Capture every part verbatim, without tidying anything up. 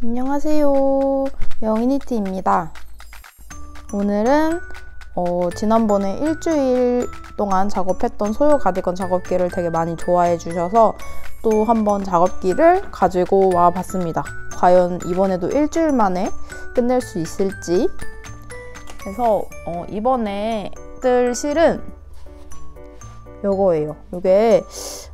안녕하세요, 영이니트입니다. 오늘은 어, 지난번에 일주일 동안 작업했던 소요 가디건 작업기를 되게 많이 좋아해 주셔서 또 한번 작업기를 가지고 와 봤습니다. 과연 이번에도 일주일 만에 끝낼 수 있을지. 그래서 어, 이번에 뜰 실은 요거예요. 요게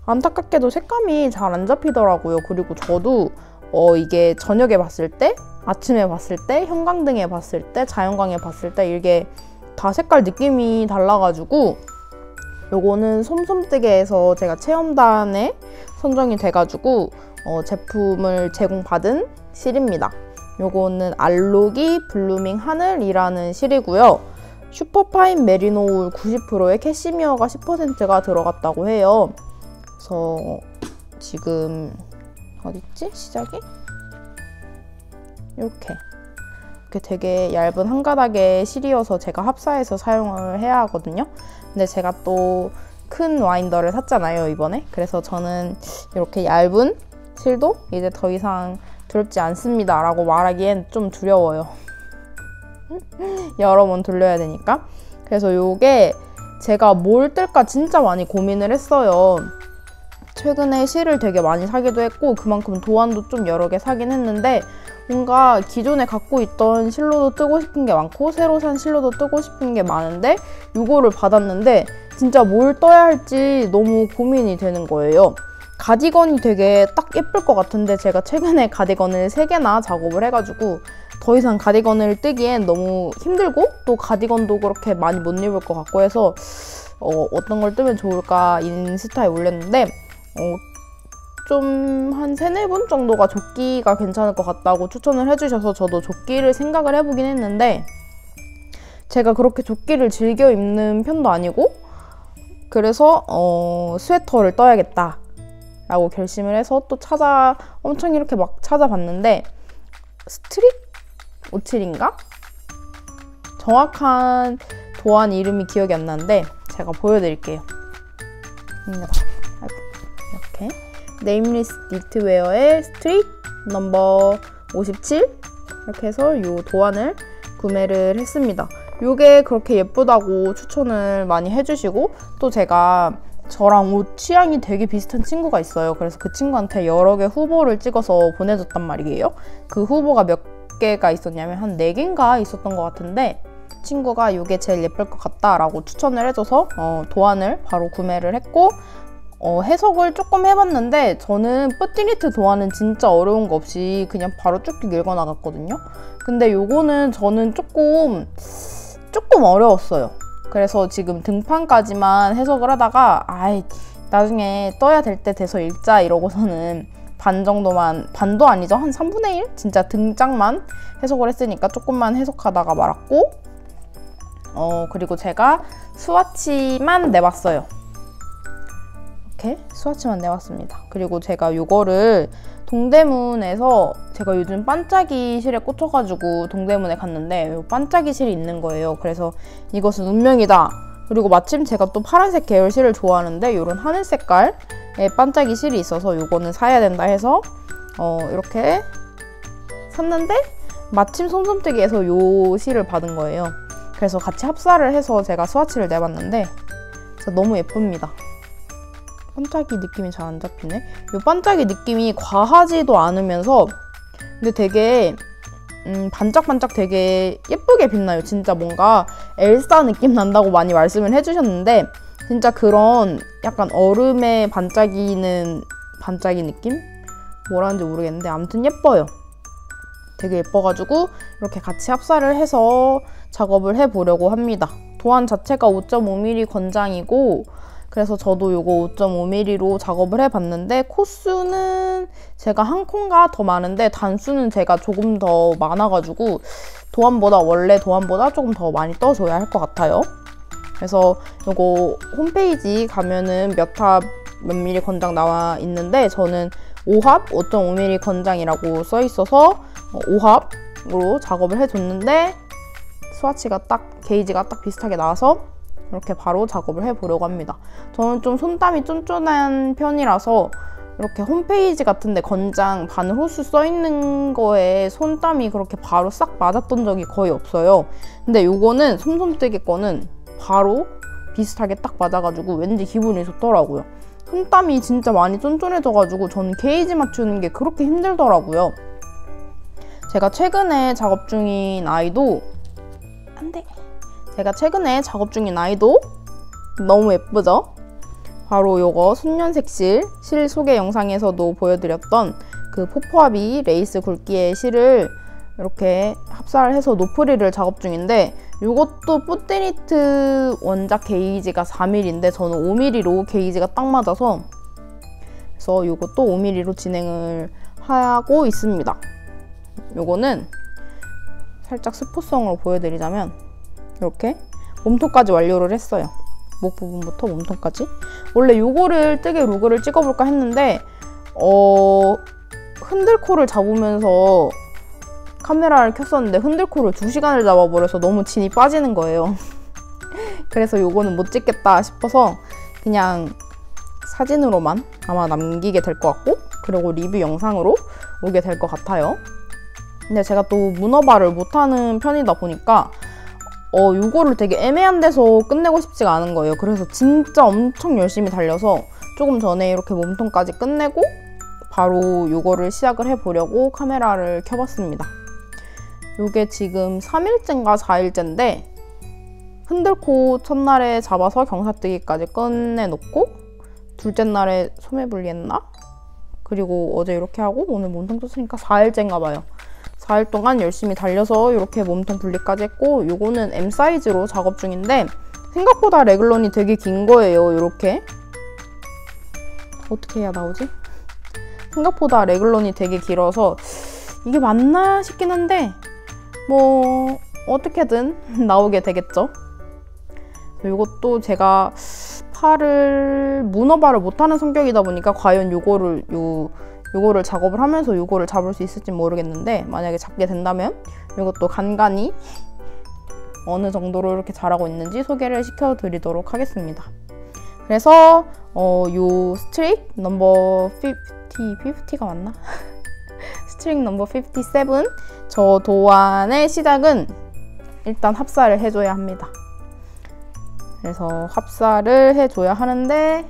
안타깝게도 색감이 잘 안 잡히더라고요. 그리고 저도 어, 이게 저녁에 봤을 때, 아침에 봤을 때, 형광등에 봤을 때, 자연광에 봤을 때 이게 다 색깔 느낌이 달라가지고, 요거는 솜솜 뜨개에서 제가 체험단에 선정이 돼가지고 어, 제품을 제공받은 실입니다. 요거는 알록이 블루밍 하늘이라는 실이고요. 슈퍼파인 메리노울 구십 퍼센트의 캐시미어가 십 퍼센트가 들어갔다고 해요. 그래서 지금 어딨지? 시작이? 이렇게 이렇게 되게 얇은 한 가닥의 실이어서 제가 합사해서 사용을 해야 하거든요. 근데 제가 또 큰 와인더를 샀잖아요, 이번에. 그래서 저는 이렇게 얇은 실도 이제 더 이상 두렵지 않습니다 라고 말하기엔 좀 두려워요. 여러 번 돌려야 되니까. 그래서 요게 제가 뭘 뜰까 진짜 많이 고민을 했어요. 최근에 실을 되게 많이 사기도 했고 그만큼 도안도 좀 여러 개 사긴 했는데, 뭔가 기존에 갖고 있던 실로도 뜨고 싶은 게 많고 새로 산 실로도 뜨고 싶은 게 많은데, 요거를 받았는데 진짜 뭘 떠야 할지 너무 고민이 되는 거예요. 가디건이 되게 딱 예쁠 것 같은데 제가 최근에 가디건을 세 개나 작업을 해가지고 더 이상 가디건을 뜨기엔 너무 힘들고, 또 가디건도 그렇게 많이 못 입을 것 같고 해서 어, 어떤 걸 뜨면 좋을까 인스타에 올렸는데 어, 좀 한 세네 분 정도가 조끼가 괜찮을 것 같다고 추천을 해주셔서 저도 조끼를 생각을 해보긴 했는데, 제가 그렇게 조끼를 즐겨 입는 편도 아니고, 그래서 어, 스웨터를 떠야겠다 라고 결심을 해서 또 찾아 엄청 이렇게 막 찾아봤는데, 스트릭 오칠인가? 정확한 도안 이름이 기억이 안 나는데 제가 보여드릴게요. 이렇게 네임리스 니트웨어의 스트릭 넘버 오십칠, 이렇게 해서 이 도안을 구매를 했습니다. 요게 그렇게 예쁘다고 추천을 많이 해주시고, 또 제가 저랑 옷 취향이 되게 비슷한 친구가 있어요. 그래서 그 친구한테 여러 개 후보를 찍어서 보내줬단 말이에요. 그 후보가 몇 개가 있었냐면 한 네 개인가 있었던 것 같은데, 친구가 이게 제일 예쁠 것 같다라고 추천을 해줘서 어, 도안을 바로 구매를 했고, 어, 해석을 조금 해봤는데 저는 쁘띠니트 도안은 진짜 어려운 거 없이 그냥 바로 쭉쭉 읽어나갔거든요. 근데 요거는 저는 조금 조금 어려웠어요. 그래서 지금 등판까지만 해석을 하다가, 아이 나중에 떠야 될 때 돼서 읽자 이러고서는 반 정도만, 반도 아니죠, 한 삼분의 일? 진짜 등짝만 해석을 했으니까 조금만 해석하다가 말았고, 어 그리고 제가 스와치만 내봤어요. 이렇게 스와치만 내봤습니다. 그리고 제가 요거를 동대문에서, 제가 요즘 반짝이 실에 꽂혀가지고 동대문에 갔는데 반짝이 실이 있는 거예요. 그래서 이것은 운명이다. 그리고 마침 제가 또 파란색 계열 실을 좋아하는데 이런 하늘 색깔의 반짝이 실이 있어서 요거는 사야 된다 해서 어, 이렇게 샀는데 마침 솜솜뜨기에서 요 실을 받은 거예요. 그래서 같이 합사를 해서 제가 스와치를 내봤는데 진짜 너무 예쁩니다. 반짝이 느낌이 잘 안 잡히네. 이 반짝이 느낌이 과하지도 않으면서 근데 되게 음, 반짝반짝 되게 예쁘게 빛나요. 진짜 뭔가 엘사 느낌 난다고 많이 말씀을 해주셨는데, 진짜 그런 약간 얼음에 반짝이는 반짝이 느낌? 뭐라는지 모르겠는데 아무튼 예뻐요. 되게 예뻐가지고 이렇게 같이 합사를 해서 작업을 해보려고 합니다. 도안 자체가 오 점 오 밀리미터 권장이고, 그래서 저도 요거 오 점 오 밀리미터로 작업을 해봤는데 코수는 제가 한 콘가 더 많은데 단수는 제가 조금 더 많아가지고 도안보다, 원래 도안보다 조금 더 많이 떠줘야 할 것 같아요. 그래서 요거 홈페이지 가면은 몇 합 몇 밀리 권장 나와 있는데 저는 오 합 오 점 오 밀리미터 권장이라고 써 있어서 오 합으로 작업을 해줬는데 스와치가 딱, 게이지가 딱 비슷하게 나와서 이렇게 바로 작업을 해보려고 합니다. 저는 좀 손땀이 쫀쫀한 편이라서 이렇게 홈페이지 같은데 건장 반 호수 써있는 거에 손땀이 그렇게 바로 싹 맞았던 적이 거의 없어요. 근데 요거는 솜솜 뜨개 거는 바로 비슷하게 딱 맞아가지고 왠지 기분이 좋더라고요. 손땀이 진짜 많이 쫀쫀해져가지고 저는 게이지 맞추는 게 그렇게 힘들더라고요. 제가 최근에 작업 중인 아이도 안돼 제가 최근에 작업 중인 아이도 너무 예쁘죠? 바로 요거 순년색실 실 소개 영상에서도 보여드렸던 그 포포아비 레이스 굵기의 실을 이렇게 합살해서 노프리를 작업 중인데, 요것도 뿌테니트 원작 게이지가 사 밀리미터인데 저는 오 밀리미터로 게이지가 딱 맞아서 그래서 요것도 오 밀리미터로 진행을 하고 있습니다. 요거는 살짝 스포성으로 보여드리자면 이렇게 몸통까지 완료를 했어요. 목 부분부터 몸통까지. 원래 요거를 뜨개 로그를 찍어볼까 했는데 어... 흔들코를 잡으면서 카메라를 켰었는데 흔들코를 두 시간을 잡아버려서 너무 진이 빠지는 거예요. 그래서 요거는 못 찍겠다 싶어서 그냥 사진으로만 아마 남기게 될 것 같고, 그리고 리뷰 영상으로 오게 될 것 같아요. 근데 제가 또 문어발을 못하는 편이다 보니까 어, 요거를 되게 애매한 데서 끝내고 싶지가 않은 거예요. 그래서 진짜 엄청 열심히 달려서 조금 전에 이렇게 몸통까지 끝내고 바로 요거를 시작을 해보려고 카메라를 켜봤습니다. 요게 지금 삼 일째인가 사 일째인데 흔들코 첫날에 잡아서 경사뜨기까지 끝내놓고 둘째 날에 소매분리했나? 그리고 어제 이렇게 하고 오늘 몸통 떴으니까 사 일째인가 봐요. 사 일 동안 열심히 달려서 이렇게 몸통 분리까지 했고, 요거는 M 사이즈로 작업 중인데 생각보다 레글론이 되게 긴 거예요. 요렇게 어떻게 해야 나오지? 생각보다 레글론이 되게 길어서 이게 맞나 싶긴 한데 뭐 어떻게든 나오게 되겠죠. 요것도 제가 팔을 문어발을 못하는 성격이다 보니까 과연 요거를 요 요거를 작업을 하면서 요거를 잡을 수 있을지 모르겠는데 만약에 잡게 된다면 이것도 간간히 어느 정도로 이렇게 잘하고 있는지 소개를 시켜드리도록 하겠습니다. 그래서 어, 요 스트릭 넘버 오십, 오십가 맞나? 스트릭 넘버 오십칠 저 도안의 시작은 일단 합사를 해줘야 합니다. 그래서 합사를 해줘야 하는데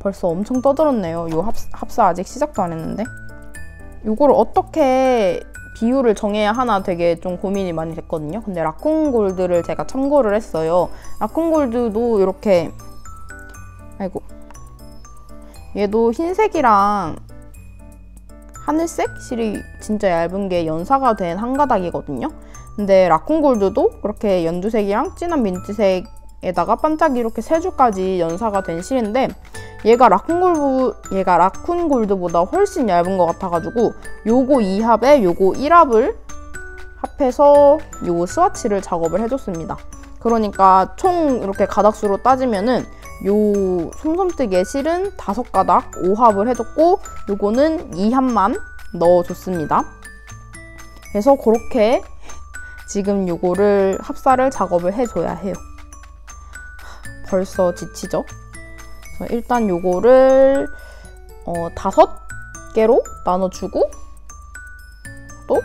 벌써 엄청 떠들었네요. 요 합, 합사 아직 시작도 안 했는데 요걸 어떻게 비율을 정해야 하나 되게 좀 고민이 많이 됐거든요. 근데 라쿤 골드를 제가 참고를 했어요. 라쿤 골드도 이렇게 아이고 얘도 흰색이랑 하늘색 실이 진짜 얇은 게 연사가 된 한 가닥이거든요. 근데 라쿤 골드도 그렇게 연두색이랑 진한 민트색에다가 반짝이 이렇게 세 줄까지 연사가 된 실인데 얘가 라쿤골드, 얘가 라쿤골드보다 훨씬 얇은 것 같아가지고 요거 이 합에 요거 일 합을 합해서 요 스와치를 작업을 해줬습니다. 그러니까 총 이렇게 가닥수로 따지면은 요 솜솜뜨개 실은 다섯 가닥 오 합을 해줬고 요거는 이 합만 넣어줬습니다. 그래서 그렇게 지금 요거를 합사를 작업을 해줘야 해요. 벌써 지치죠? 일단 요거를 어, 다섯 개로 나눠주고 또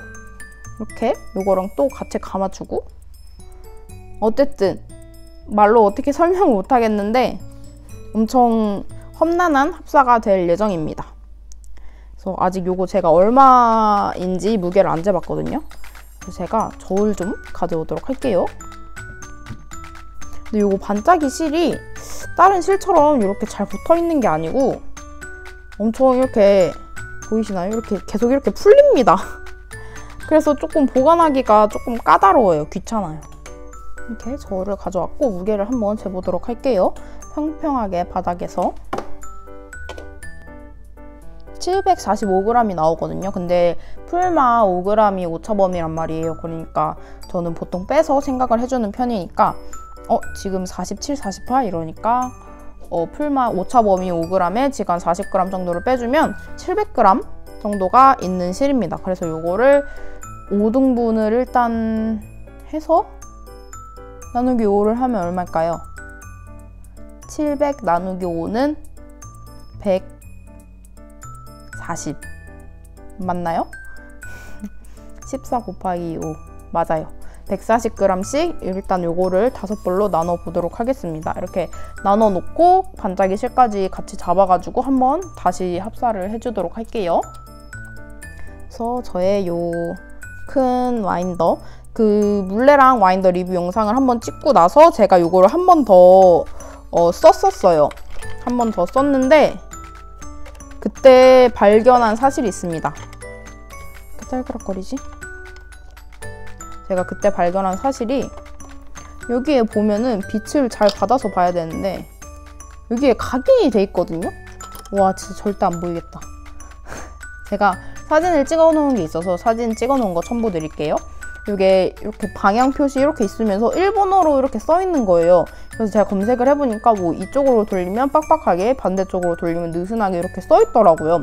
이렇게 요거랑 또 같이 감아주고 어쨌든 말로 어떻게 설명을 못하겠는데 엄청 험난한 합사가 될 예정입니다. 그래서 아직 요거 제가 얼마인지 무게를 안 재봤거든요. 그래서 제가 저울 좀 가져오도록 할게요. 근데 요거 반짝이 실이 다른 실처럼 이렇게 잘 붙어있는 게 아니고 엄청 이렇게 보이시나요? 이렇게 계속 이렇게 풀립니다. 그래서 조금 보관하기가 조금 까다로워요. 귀찮아요. 이렇게 저울을 가져왔고 무게를 한번 재보도록 할게요. 평평하게 바닥에서 칠백사십오 그램이 나오거든요. 근데 풀마 오 그램이 오차범위란 말이에요. 그러니까 저는 보통 빼서 생각을 해주는 편이니까 어, 지금 사십칠, 사십팔 이러니까 어, 풀마 오차범위 오 그램에 지간 사십 그램 정도를 빼주면 칠백 그램 정도가 있는 실입니다. 그래서 요거를 오 등분을 일단 해서 나누기 오를 하면 얼마일까요? 칠백 나누기 오는 백 사십 맞나요? 십사 곱하기 오 맞아요. 백사십 그램씩 일단 요거를 다섯 벌로 나눠 보도록 하겠습니다. 이렇게 나눠 놓고 반짝이 실까지 같이 잡아가지고 한번 다시 합사를 해주도록 할게요. 그래서 저의 요 큰 와인더, 그 물레랑 와인더 리뷰 영상을 한번 찍고 나서 제가 요거를 한 번 더 어, 썼었어요. 한 번 더 썼는데 그때 발견한 사실이 있습니다. 그 딸그락거리지? 제가 그때 발견한 사실이, 여기에 보면은 빛을 잘 받아서 봐야 되는데 여기에 각인이 돼 있거든요? 와 진짜 절대 안 보이겠다. 제가 사진을 찍어 놓은 게 있어서 사진 찍어 놓은 거 첨부 드릴게요. 이게 이렇게 방향 표시 이렇게 있으면서 일본어로 이렇게 써 있는 거예요. 그래서 제가 검색을 해보니까 뭐 이쪽으로 돌리면 빡빡하게, 반대쪽으로 돌리면 느슨하게 이렇게 써 있더라고요.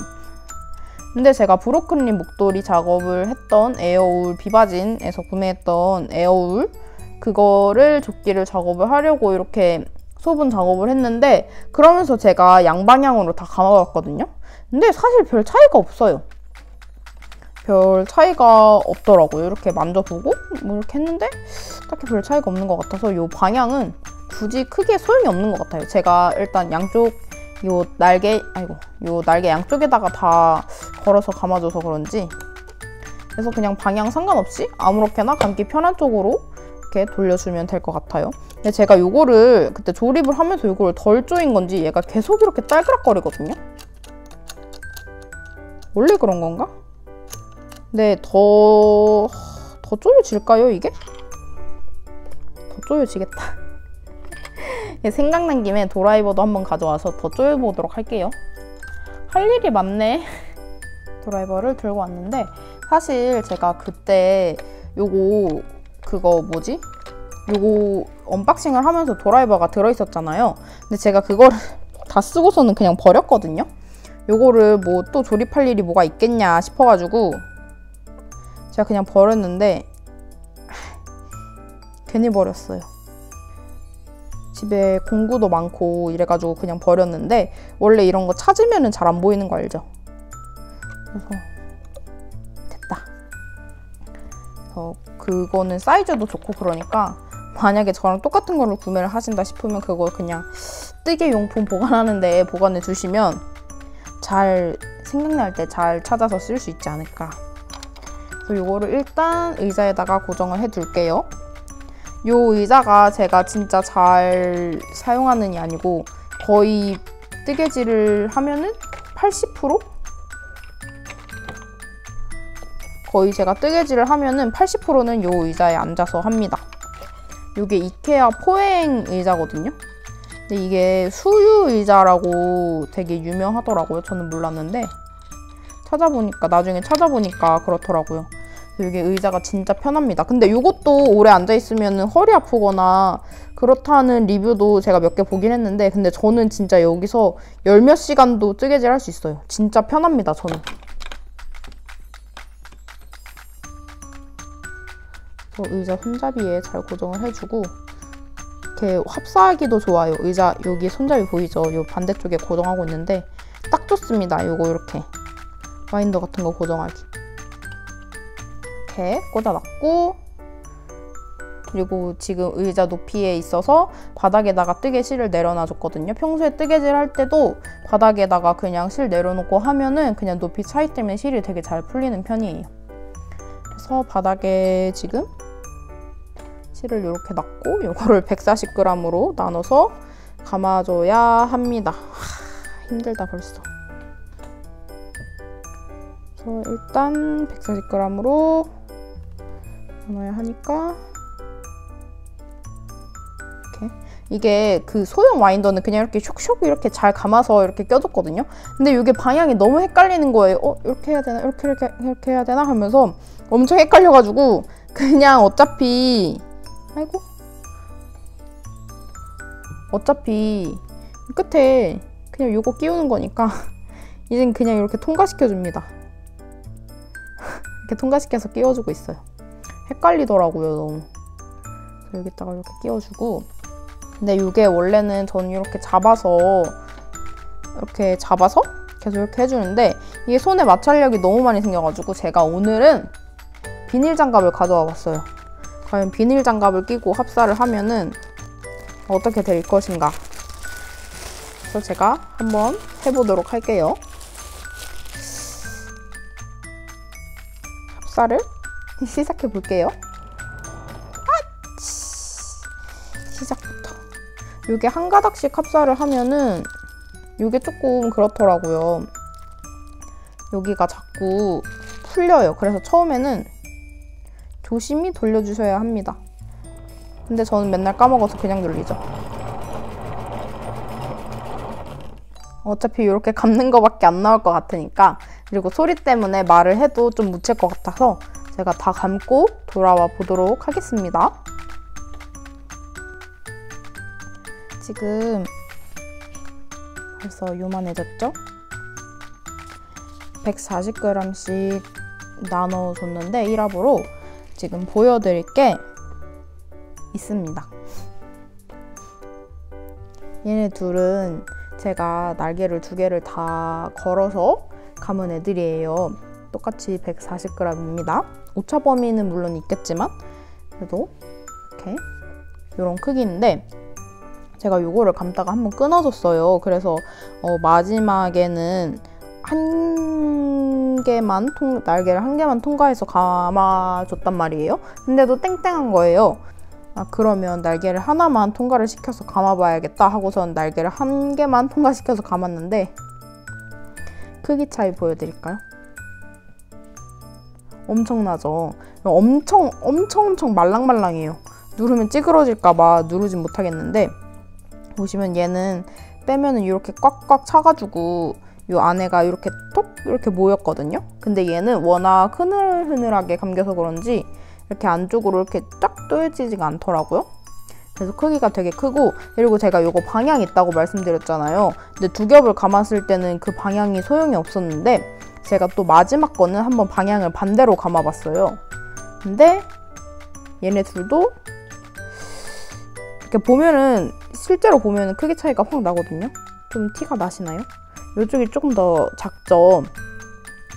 근데 제가 브로콜리 목도리 작업을 했던 에어울 비바진에서 구매했던 에어울, 그거를 조끼를 작업을 하려고 이렇게 소분 작업을 했는데, 그러면서 제가 양방향으로 다 감아봤거든요. 근데 사실 별 차이가 없어요. 별 차이가 없더라고요. 이렇게 만져보고 뭐 이렇게 했는데 딱히 별 차이가 없는 것 같아서 이 방향은 굳이 크게 소용이 없는 것 같아요. 제가 일단 양쪽 요 날개, 아이고 요 날개 양쪽에다가 다 걸어서 감아줘서 그런지, 그래서 그냥 방향 상관없이 아무렇게나 감기 편한 쪽으로 이렇게 돌려주면 될 것 같아요. 근데 제가 요거를 그때 조립을 하면서 요거를 덜 조인 건지 얘가 계속 이렇게 딸그락거리거든요. 원래 그런 건가? 근데 더... 더 조여질까요 이게? 더 조여지겠다. 생각난 김에 도라이버도 한번 가져와서 더 조여보도록 할게요. 할 일이 많네. 도라이버를 들고 왔는데, 사실 제가 그때 요거 그거 뭐지? 요거 언박싱을 하면서 도라이버가 들어있었잖아요. 근데 제가 그거를 다 쓰고서는 그냥 버렸거든요. 요거를 뭐 또 조립할 일이 뭐가 있겠냐 싶어가지고 제가 그냥 버렸는데 괜히 버렸어요. 집에 공구도 많고 이래가지고 그냥 버렸는데, 원래 이런 거 찾으면은 잘 안 보이는 거 알죠? 그래서 됐다. 그래서 그거는 사이즈도 좋고, 그러니까 만약에 저랑 똑같은 거를 구매를 하신다 싶으면 그거 그냥 뜨개 용품 보관하는 데에 보관해 주시면 잘 생각날 때 잘 찾아서 쓸 수 있지 않을까. 그래서 요거를 일단 의자에다가 고정을 해둘게요. 요 의자가 제가 진짜 잘 사용하는 게 아니고 거의 뜨개질을 하면은 팔십 퍼센트? 거의 제가 뜨개질을 하면은 팔십 퍼센트는 요 의자에 앉아서 합니다. 요게 이케아 포행 의자거든요. 근데 이게 수유 의자라고 되게 유명하더라고요. 저는 몰랐는데 찾아보니까, 나중에 찾아보니까 그렇더라고요. 이게 의자가 진짜 편합니다. 근데 이것도 오래 앉아있으면 허리 아프거나 그렇다는 리뷰도 제가 몇 개 보긴 했는데, 근데 저는 진짜 여기서 열 몇 시간도 뜨개질 할 수 있어요. 진짜 편합니다 저는. 의자 손잡이에 잘 고정을 해주고, 이렇게 합사하기도 좋아요. 의자 여기 손잡이 보이죠? 이 반대쪽에 고정하고 있는데 딱 좋습니다. 이거 이렇게 와인더 같은 거 고정하기. 이렇게 꽂아놨고, 그리고 지금 의자 높이에 있어서 바닥에다가 뜨개 실을 내려놔줬거든요. 평소에 뜨개질 할 때도 바닥에다가 그냥 실 내려놓고 하면은 그냥 높이 차이 때문에 실이 되게 잘 풀리는 편이에요. 그래서 바닥에 지금 실을 이렇게 놨고, 요거를 백사십 그램으로 나눠서 감아줘야 합니다. 하, 힘들다 벌써. 일단 백사십 그램으로 나눠야 하니까 이렇게. 이게 그 소형 와인더는 그냥 이렇게 슉슉 이렇게 잘 감아서 이렇게 껴줬거든요. 근데 이게 방향이 너무 헷갈리는 거예요. 어? 이렇게 해야 되나? 이렇게 이렇게 이렇게 해야 되나? 하면서 엄청 헷갈려가지고 그냥 어차피 아이고 어차피 끝에 그냥 요거 끼우는 거니까 이젠 그냥 이렇게 통과시켜줍니다. 이렇게 통과시켜서 끼워주고 있어요. 헷갈리더라고요 너무. 여기다가 이렇게 끼워주고, 근데 이게 원래는 전 이렇게 잡아서 이렇게 잡아서 이렇게 계속 이렇게 해주는데 이게 손에 마찰력이 너무 많이 생겨가지고 제가 오늘은 비닐 장갑을 가져와 봤어요. 과연 비닐 장갑을 끼고 합사를 하면은 어떻게 될 것인가. 그래서 제가 한번 해보도록 할게요. 합사를 시작해 볼게요. 시작부터. 요게 한 가닥씩 합사를 하면은 요게 조금 그렇더라고요. 여기가 자꾸 풀려요. 그래서 처음에는 조심히 돌려주셔야 합니다. 근데 저는 맨날 까먹어서 그냥 돌리죠. 어차피 이렇게 감는 거밖에 안 나올 것 같으니까, 그리고 소리 때문에 말을 해도 좀 묻힐 것 같아서 제가 다 감고 돌아와 보도록 하겠습니다. 지금 벌써 요만해졌죠? 백사십 그램씩 나눠줬는데 일 합으로 지금 보여드릴 게 있습니다. 얘네 둘은 제가 날개를 두 개를 다 걸어서 감은 애들이에요. 똑같이 백사십 그램입니다. 오차 범위는 물론 있겠지만 그래도 이렇게 이런 크기인데 제가 요거를 감다가 한번 끊어줬어요. 그래서 어, 마지막에는 한 개만 통, 날개를 한 개만 통과해서 감아줬단 말이에요. 근데도 땡땡한 거예요. 아, 그러면 날개를 하나만 통과를 시켜서 감아봐야겠다 하고선 날개를 한 개만 통과시켜서 감았는데 크기 차이 보여드릴까요? 엄청나죠? 엄청 엄청 엄청 말랑말랑해요. 누르면 찌그러질까봐 누르진 못하겠는데 보시면 얘는 빼면은 이렇게 꽉꽉 차가지고 요 안에가 이렇게 톡 이렇게 모였거든요. 근데 얘는 워낙 흐늘흐늘하게 감겨서 그런지 이렇게 안쪽으로 이렇게 쫙 조여지지가 않더라고요. 그래서 크기가 되게 크고, 그리고 제가 요거 방향이 있다고 말씀드렸잖아요. 근데 두 겹을 감았을 때는 그 방향이 소용이 없었는데 제가 또 마지막 거는 한번 방향을 반대로 감아봤어요. 근데 얘네 둘도 이렇게 보면은 실제로 보면은 크기 차이가 확 나거든요. 좀 티가 나시나요? 요쪽이 조금 더 작죠.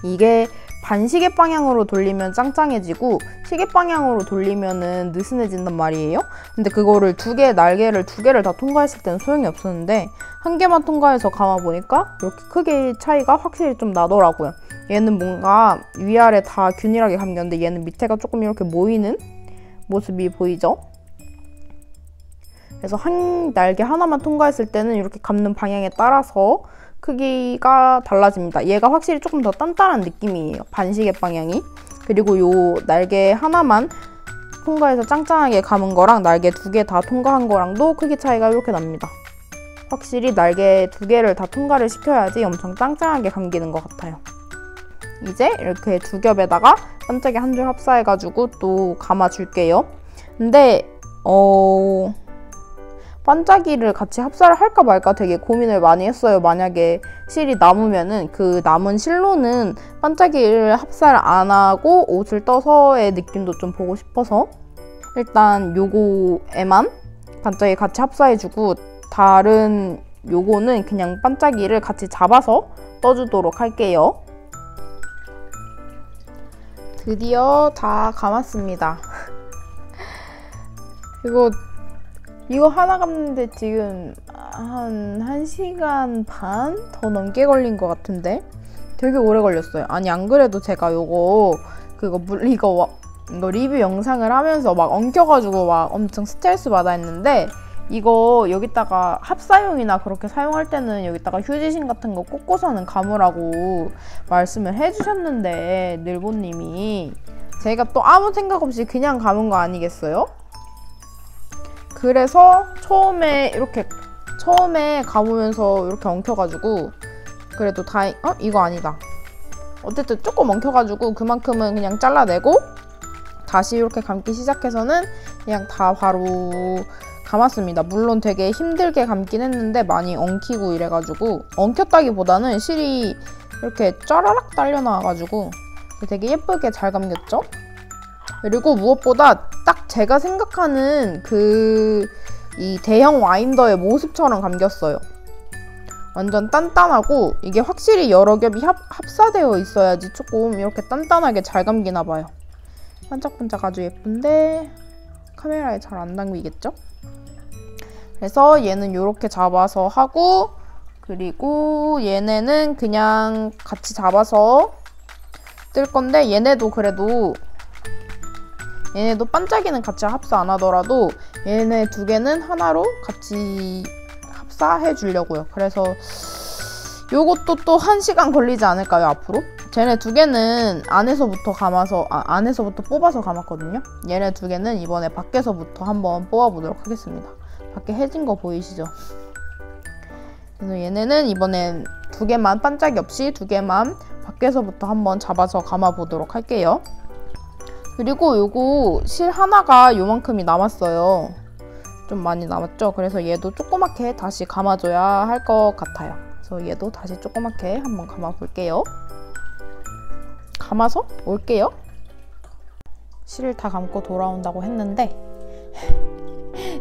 이게 반시계 방향으로 돌리면 짱짱해지고 시계 방향으로 돌리면은 느슨해진단 말이에요. 근데 그거를 두 개 날개를 두 개를 다 통과했을 때는 소용이 없었는데 한 개만 통과해서 감아 보니까 이렇게 크기 차이가 확실히 좀 나더라고요. 얘는 뭔가 위아래 다 균일하게 감겼는데 얘는 밑에가 조금 이렇게 모이는 모습이 보이죠? 그래서 한 날개 하나만 통과했을 때는 이렇게 감는 방향에 따라서 크기가 달라집니다. 얘가 확실히 조금 더 단단한 느낌이에요. 반시계 방향이. 그리고 요 날개 하나만 통과해서 짱짱하게 감은 거랑 날개 두 개 다 통과한 거랑도 크기 차이가 이렇게 납니다. 확실히 날개 두 개를 다 통과를 시켜야지 엄청 짱짱하게 감기는 것 같아요. 이제 이렇게 두 겹에다가 깜짝이야 한 줄 합사해가지고 또 감아줄게요. 근데 어... 반짝이를 같이 합사를 할까 말까 되게 고민을 많이 했어요. 만약에 실이 남으면은 그 남은 실로는 반짝이를 합사를 안 하고 옷을 떠서의 느낌도 좀 보고 싶어서 일단 요거에만 반짝이 같이 합사해주고 다른 요거는 그냥 반짝이를 같이 잡아서 떠주도록 할게요. 드디어 다 감았습니다. 이거 이거 하나 감는데 지금 한 한 시간 반 더 넘게 걸린 것 같은데 되게 오래 걸렸어요. 아니 안 그래도 제가 요거 그거 물 이거 이거 리뷰 영상을 하면서 막 엉켜가지고 막 엄청 스트레스 받아 했는데 이거 여기다가 합사용이나 그렇게 사용할 때는 여기다가 휴지심 같은 거 꽂고서는 감으라고 말씀을 해주셨는데 늘보님이 제가 또 아무 생각 없이 그냥 감은 거 아니겠어요? 그래서 처음에 이렇게 처음에 감으면서 이렇게 엉켜가지고 그래도 다행... 어? 이거 아니다. 어쨌든 조금 엉켜가지고 그만큼은 그냥 잘라내고 다시 이렇게 감기 시작해서는 그냥 다 바로 감았습니다. 물론 되게 힘들게 감긴 했는데 많이 엉키고 이래가지고 엉켰다기보다는 실이 이렇게 짜라락 딸려나와가지고 되게 예쁘게 잘 감겼죠? 그리고 무엇보다 딱 제가 생각하는 그 이 대형 와인더의 모습처럼 감겼어요. 완전 단단하고 이게 확실히 여러 겹이 합, 합사되어 있어야지 조금 이렇게 단단하게 잘 감기나 봐요. 반짝반짝 아주 예쁜데 카메라에 잘 안 담기겠죠? 그래서 얘는 이렇게 잡아서 하고, 그리고 얘네는 그냥 같이 잡아서 뜰 건데, 얘네도 그래도 얘네도 반짝이는 같이 합사 안 하더라도 얘네 두 개는 하나로 같이 합사해 주려고요. 그래서 요것도 또 한 시간 걸리지 않을까요, 앞으로? 쟤네 두 개는 안에서부터 감아서, 아, 안에서부터 뽑아서 감았거든요. 얘네 두 개는 이번에 밖에서부터 한번 뽑아보도록 하겠습니다. 밖에 해진 거 보이시죠? 그래서 얘네는 이번엔 두 개만, 반짝이 없이 두 개만 밖에서부터 한번 잡아서 감아보도록 할게요. 그리고 요거 실 하나가 요만큼이 남았어요. 좀 많이 남았죠? 그래서 얘도 조그맣게 다시 감아줘야 할 것 같아요. 그래서 얘도 다시 조그맣게 한번 감아볼게요. 감아서 올게요. 실을 다 감고 돌아온다고 했는데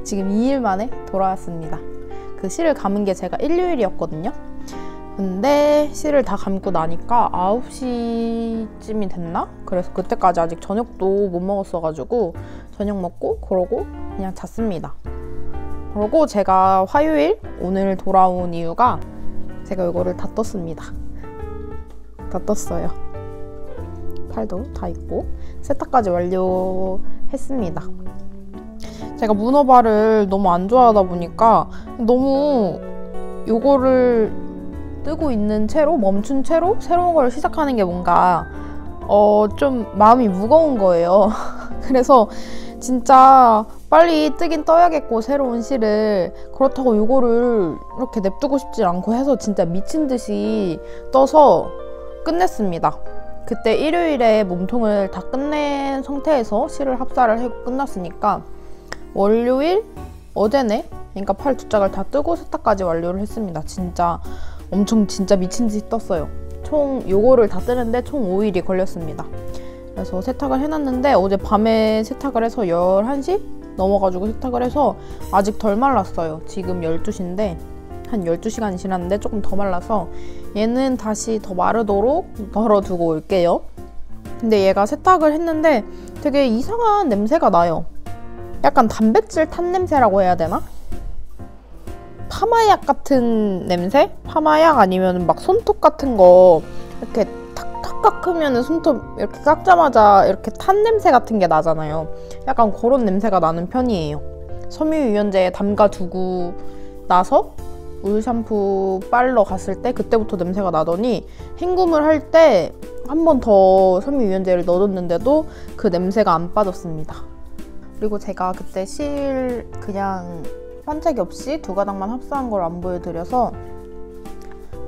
지금 이 일 만에 돌아왔습니다. 그 실을 감은 게 제가 일요일이었거든요. 근데 실을 다 감고 나니까 아홉 시쯤이 됐나? 그래서 그때까지 아직 저녁도 못 먹었어가지고 저녁 먹고 그러고 그냥 잤습니다. 그러고 제가 화요일 오늘 돌아온 이유가 제가 이거를 다 떴습니다. 다 떴어요. 팔도 다 있고 세탁까지 완료했습니다. 제가 문어발을 너무 안 좋아하다 보니까 너무 요거를 뜨고 있는 채로, 멈춘 채로 새로운 걸 시작하는 게 뭔가 어, 좀 마음이 무거운 거예요. 그래서 진짜 빨리 뜨긴 떠야겠고 새로운 실을, 그렇다고 이거를 이렇게 냅두고 싶지 않고 해서 진짜 미친 듯이 떠서 끝냈습니다. 그때 일요일에 몸통을 다 끝낸 상태에서 실을 합사를 하고 끝났으니까 월요일, 어제네? 그러니까 팔 두 짝을 다 뜨고 세탁까지 완료를 했습니다. 진짜 엄청 진짜 미친듯이 떴어요. 총 요거를 다 뜨는데 총 오 일이 걸렸습니다. 그래서 세탁을 해놨는데 어제 밤에 세탁을 해서 열한 시 넘어가지고 세탁을 해서 아직 덜 말랐어요. 지금 열두 시인데 한 열두 시간이 지났는데 조금 더 말라서 얘는 다시 더 마르도록 덜어두고 올게요. 근데 얘가 세탁을 했는데 되게 이상한 냄새가 나요. 약간 단백질 탄 냄새라고 해야 되나? 파마약 같은 냄새? 파마약 아니면 막 손톱 같은 거 이렇게 탁탁 깎으면 손톱 이렇게 깎자마자 이렇게 탄 냄새 같은 게 나잖아요. 약간 그런 냄새가 나는 편이에요. 섬유유연제에 담가두고 나서 울 샴푸 빨러 갔을 때 그때부터 냄새가 나더니 헹굼을 할 때 한 번 더 섬유유연제를 넣어뒀는데도 그 냄새가 안 빠졌습니다. 그리고 제가 그때 실 그냥 반짝이 없이 두 가닥만 합사한 걸 안 보여드려서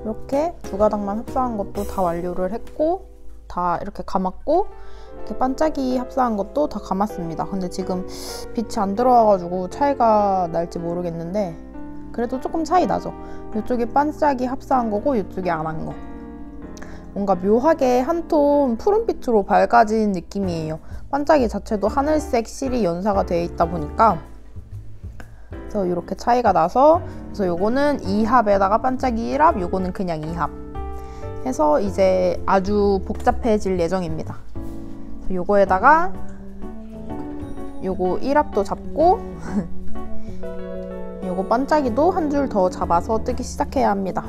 이렇게 두 가닥만 합사한 것도 다 완료를 했고 다 이렇게 감았고 이렇게 반짝이 합사한 것도 다 감았습니다. 근데 지금 빛이 안 들어와가지고 차이가 날지 모르겠는데 그래도 조금 차이 나죠? 이쪽이 반짝이 합사한 거고 이쪽이 안 한 거. 뭔가 묘하게 한 톤 푸른빛으로 밝아진 느낌이에요. 반짝이 자체도 하늘색 실이 연사가 되어 있다 보니까 그래서 이렇게 차이가 나서, 그래서 요거는 이 합에다가 반짝이 일 합, 요거는 그냥 이 합 해서 이제 아주 복잡해질 예정입니다. 요거에다가 요거 일 합도 잡고 요거 반짝이도 한 줄 더 잡아서 뜨기 시작해야 합니다.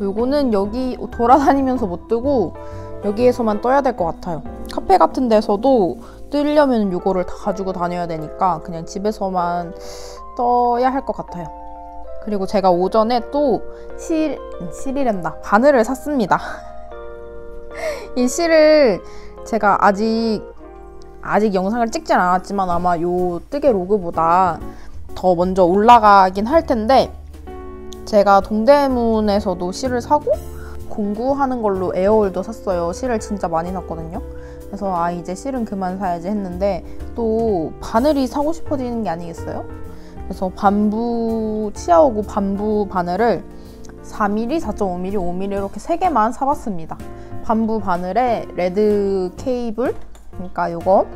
요거는 여기 돌아다니면서 못 뜨고 여기에서만 떠야 될 것 같아요. 카페 같은 데서도 뜨려면 요거를 다 가지고 다녀야 되니까 그냥 집에서만 떠야 할 것 같아요. 그리고 제가 오전에 또 실, 실이란다. 바늘을 샀습니다. 이 실을 제가 아직 아직 영상을 찍진 않았지만 아마 요 뜨개 로그보다 더 먼저 올라가긴 할 텐데 제가 동대문에서도 실을 사고 공구하는 걸로 에어울도 샀어요. 실을 진짜 많이 샀거든요. 그래서 아 이제 실은 그만 사야지 했는데 또 바늘이 사고 싶어지는 게 아니겠어요? 그래서 밤부, 치아오고 밤부 바늘을 사 밀리미터, 사 점 오 밀리미터, 오 밀리미터 이렇게 세 개만 사봤습니다. 밤부 바늘에 레드 케이블, 그러니까 요거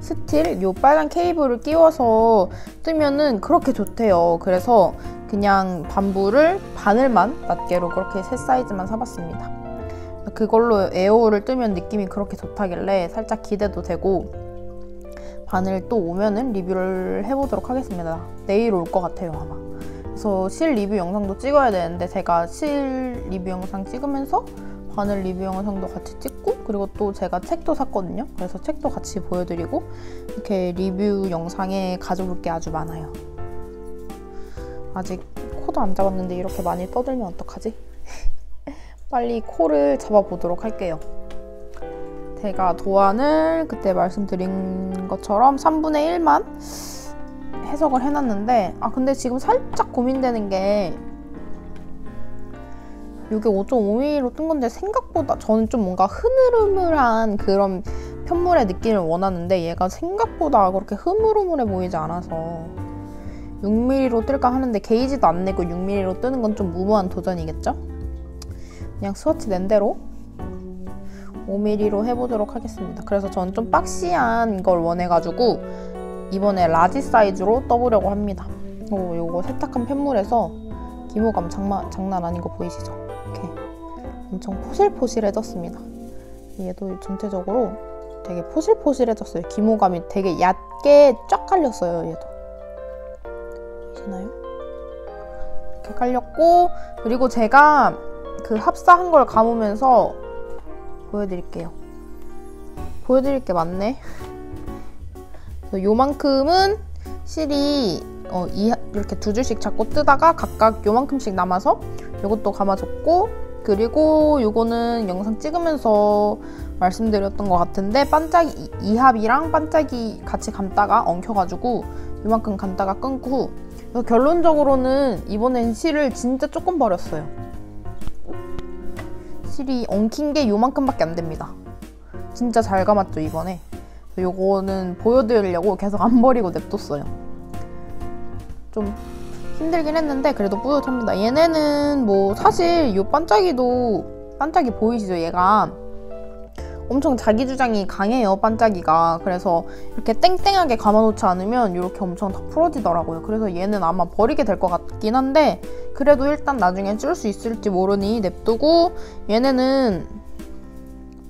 스틸, 요 빨간 케이블을 끼워서 뜨면은 그렇게 좋대요. 그래서 그냥 밤부를 바늘만 낱개로 그렇게 세 사이즈만 사봤습니다. 그걸로 에어를 뜨면 느낌이 그렇게 좋다길래 살짝 기대도 되고, 바늘 또 오면은 리뷰를 해보도록 하겠습니다. 내일 올 것 같아요 아마. 그래서 실 리뷰 영상도 찍어야 되는데, 제가 실 리뷰 영상 찍으면서 바늘 리뷰 영상도 같이 찍고, 그리고 또 제가 책도 샀거든요. 그래서 책도 같이 보여드리고, 이렇게 리뷰 영상에 가져올 게 아주 많아요. 아직 코도 안 잡았는데 이렇게 많이 떠들면 어떡하지? 빨리 코를 잡아보도록 할게요. 제가 도안을 그때 말씀드린 것처럼 삼분의 일만 해석을 해놨는데, 아 근데 지금 살짝 고민되는 게, 이게 오 점 오 밀리미터로 뜬 건데 생각보다 저는 좀 뭔가 흐물흐물한 그런 편물의 느낌을 원하는데, 얘가 생각보다 그렇게 흐물흐물해 보이지 않아서 육 밀리미터로 뜰까 하는데, 게이지도 안 내고 육 밀리미터로 뜨는 건 좀 무모한 도전이겠죠? 그냥 스와치 낸 대로 오 밀리미터로 해보도록 하겠습니다. 그래서 저는 좀 박시한 걸 원해가지고 이번에 라지 사이즈로 떠보려고 합니다. 오, 요거 세탁한 펜물에서 기모감 장마, 장난 아닌 거 보이시죠? 이렇게 엄청 포실포실해졌습니다. 얘도 전체적으로 되게 포실포실해졌어요. 기모감이 되게 얕게 쫙 깔렸어요. 얘도 이렇게 깔렸고, 그리고 제가 그 합사한 걸 감으면서 보여드릴게요. 보여드릴 게 많네. 요만큼은 실이 어, 이, 이렇게 두 줄씩 잡고 뜨다가 각각 요만큼씩 남아서 요것도 감아줬고, 그리고 요거는 영상 찍으면서 말씀드렸던 것 같은데, 반짝이 이합이랑 반짝이 같이 감다가 엉켜가지고 요만큼 감다가 끊고, 결론적으로는 이번엔 실을 진짜 조금 버렸어요. 실이 엉킨 게 요만큼밖에 안 됩니다. 진짜 잘 감았죠 이번에. 요거는 보여드리려고 계속 안 버리고 냅뒀어요. 좀 힘들긴 했는데 그래도 뿌듯합니다. 얘네는 뭐 사실 요 반짝이도, 반짝이 보이시죠? 얘가 엄청 자기 주장이 강해요 반짝이가. 그래서 이렇게 땡땡하게 감아놓지 않으면 이렇게 엄청 다 풀어지더라고요. 그래서 얘는 아마 버리게 될 것 같긴 한데, 그래도 일단 나중에 쓸 수 있을지 모르니 냅두고, 얘네는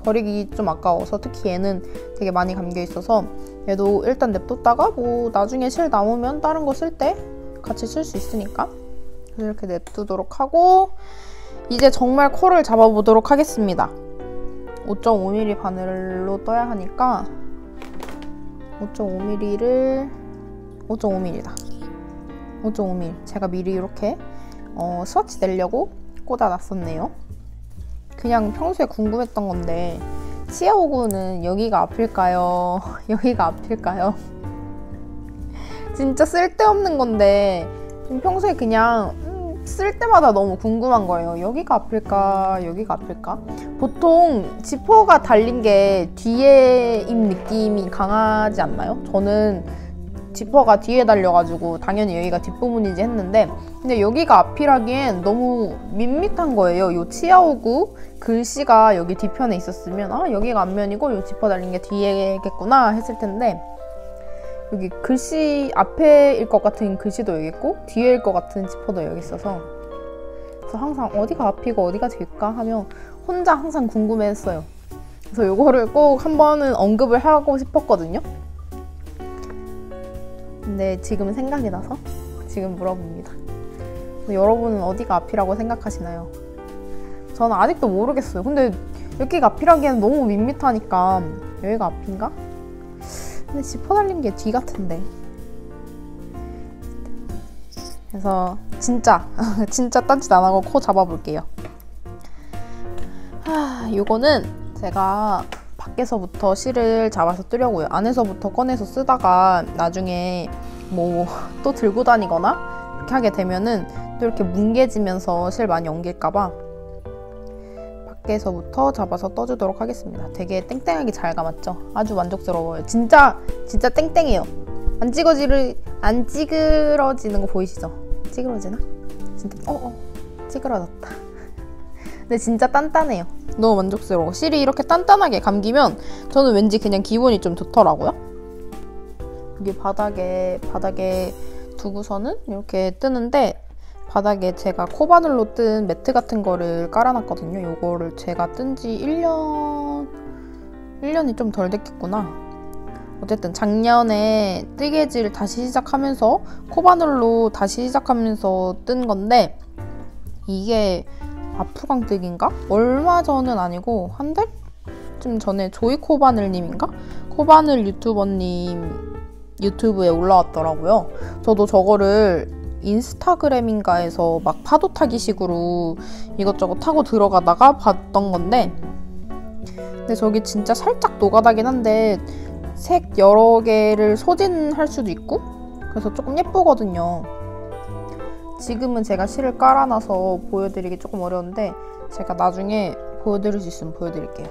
버리기 좀 아까워서, 특히 얘는 되게 많이 감겨 있어서 얘도 일단 냅뒀다가 뭐 나중에 실 남으면 다른 거 쓸 때 같이 쓸 수 있으니까 이렇게 냅두도록 하고, 이제 정말 코를 잡아보도록 하겠습니다. 오 점 오 밀리미터 바늘로 떠야 하니까 오 점 오 밀리미터를 오 점 오 밀리미터다. 오 점 오 밀리미터 제가 미리 이렇게 어, 스와치 내려고 꽂아놨었네요. 그냥 평소에 궁금했던 건데, 치아오고는 여기가 앞일까요? 여기가 앞일까요? 진짜 쓸데없는 건데 평소에 그냥 쓸 때마다 너무 궁금한 거예요. 여기가 앞일까? 여기가 앞일까? 보통 지퍼가 달린 게 뒤에 입 느낌이 강하지 않나요? 저는 지퍼가 뒤에 달려가지고 당연히 여기가 뒷부분이지 했는데, 근데 여기가 앞이라기엔 너무 밋밋한 거예요. 요 치아오고 글씨가 여기 뒤편에 있었으면 아 여기가 앞면이고 요 지퍼 달린 게 뒤에겠구나 했을 텐데, 여기 글씨 앞에일 것 같은 글씨도 여기 있고 뒤에일 것 같은 지퍼도 여기 있어서, 그래서 항상 어디가 앞이고 어디가 뒤일까 하면 혼자 항상 궁금했어요. 그래서 요거를 꼭 한 번은 언급을 하고 싶었거든요. 근데 지금 생각이 나서 지금 물어봅니다. 여러분은 어디가 앞이라고 생각하시나요? 저는 아직도 모르겠어요. 근데 여기가 앞이라기엔 너무 밋밋하니까 여기가 앞인가? 근데 지퍼 달린 게 뒤 같은데. 그래서 진짜 진짜 딴짓 안 하고 코 잡아볼게요. 하, 요거는 제가 밖에서부터 실을 잡아서 뜨려고요. 안에서부터 꺼내서 쓰다가 나중에 뭐 또 들고 다니거나 이렇게 하게 되면은 또 이렇게 뭉개지면서 실 많이 엉길까봐 에서부터 잡아서 떠주도록 하겠습니다. 되게 땡땡하게 잘 감았죠? 아주 만족스러워요. 진짜 진짜 땡땡해요. 안 찌그러지를 안 찌그러지는 거 보이시죠? 찌그러지나? 진짜 어어 찌그러졌다. 근데 진짜 단단해요. 너무 만족스러워. 실이 이렇게 단단하게 감기면 저는 왠지 그냥 기분이 좀 좋더라고요. 여기 바닥에 바닥에 두고서는 이렇게 뜨는데, 바닥에 제가 코바늘로 뜬 매트 같은 거를 깔아놨거든요. 이거를 제가 뜬 지 일 년... 일 년이 좀 덜 됐겠구나. 어쨌든 작년에 뜨개질 다시 시작하면서 코바늘로 다시 시작하면서 뜬 건데, 이게 아프강 뜨기인가? 얼마 전은 아니고 한 달쯤 전에 조이 코바늘님인가? 코바늘 유튜버님 유튜브에 올라왔더라고요. 저도 저거를 인스타그램인가에서 막 파도 타기 식으로 이것저것 타고 들어가다가 봤던 건데, 근데 저게 진짜 살짝 노가다긴 한데 색 여러 개를 소진할 수도 있고 그래서 조금 예쁘거든요. 지금은 제가 실을 깔아놔서 보여드리기 조금 어려운데 제가 나중에 보여드릴 수 있으면 보여드릴게요.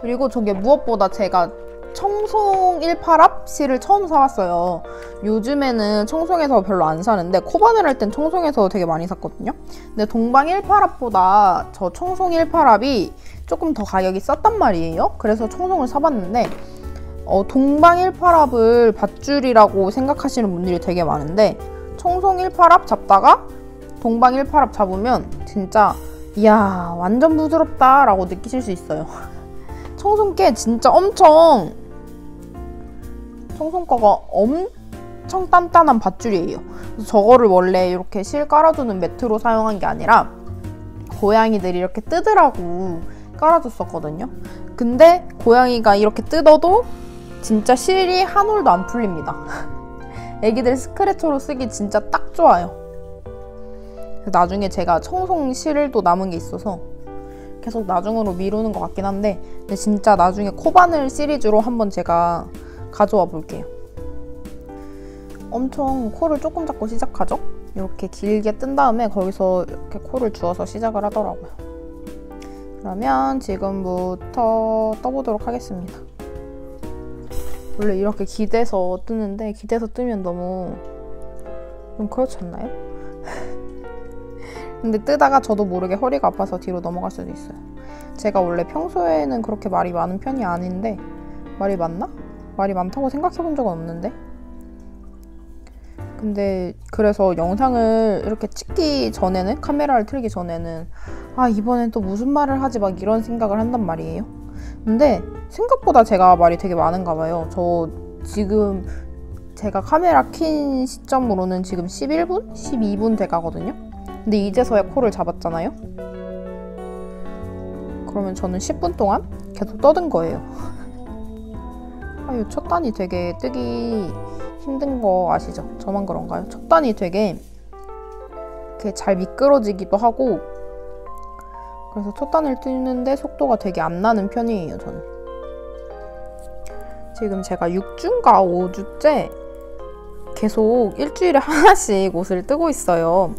그리고 저게 무엇보다 제가 청송 십팔 합 실을 처음 사왔어요. 요즘에는 청송에서 별로 안 사는데 코바늘 할 땐 청송에서 되게 많이 샀거든요. 근데 동방 십팔 합보다 저 청송 십팔 합이 조금 더 가격이 쌌단 말이에요. 그래서 청송을 사봤는데 어, 동방 십팔 합을 밧줄이라고 생각하시는 분들이 되게 많은데 청송 십팔 합 잡다가 동방 십팔 합 잡으면 진짜 이야 완전 부드럽다 라고 느끼실 수 있어요. 청송깨 진짜 엄청 청송거가 엄청 단단한 밧줄이에요. 그래서 저거를 원래 이렇게 실 깔아주는 매트로 사용한 게 아니라 고양이들이 이렇게 뜨더라고 깔아줬었거든요. 근데 고양이가 이렇게 뜯어도 진짜 실이 한 올도 안 풀립니다. 애기들 스크래처로 쓰기 진짜 딱 좋아요. 나중에 제가 청송 실도 남은 게 있어서 계속 나중으로 미루는 것 같긴 한데, 근데 진짜 나중에 코바늘 시리즈로 한번 제가 가져와 볼게요. 엄청 코를 조금 잡고 시작하죠? 이렇게 길게 뜬 다음에 거기서 이렇게 코를 주워서 시작을 하더라고요. 그러면 지금부터 떠보도록 하겠습니다. 원래 이렇게 기대서 뜨는데 기대서 뜨면 너무 좀 그렇지 않나요? 근데 뜨다가 저도 모르게 허리가 아파서 뒤로 넘어갈 수도 있어요. 제가 원래 평소에는 그렇게 말이 많은 편이 아닌데 말이 많나? 말이 많다고 생각해 본 적은 없는데, 근데 그래서 영상을 이렇게 찍기 전에는, 카메라를 틀기 전에는 아 이번엔 또 무슨 말을 하지 막 이런 생각을 한단 말이에요. 근데 생각보다 제가 말이 되게 많은가 봐요. 저 지금 제가 카메라 킨 시점으로는 지금 십일 분? 십이 분 돼가거든요. 근데 이제서야 코를 잡았잖아요? 그러면 저는 십 분 동안 계속 떠든 거예요. 아유, 첫 단이 되게 뜨기 힘든 거 아시죠? 저만 그런가요? 첫 단이 되게 이렇게 잘 미끄러지기도 하고, 그래서 첫 단을 뜨는데 속도가 되게 안 나는 편이에요, 저는. 지금 제가 육 주인가 오 주째 계속 일주일에 하나씩 옷을 뜨고 있어요.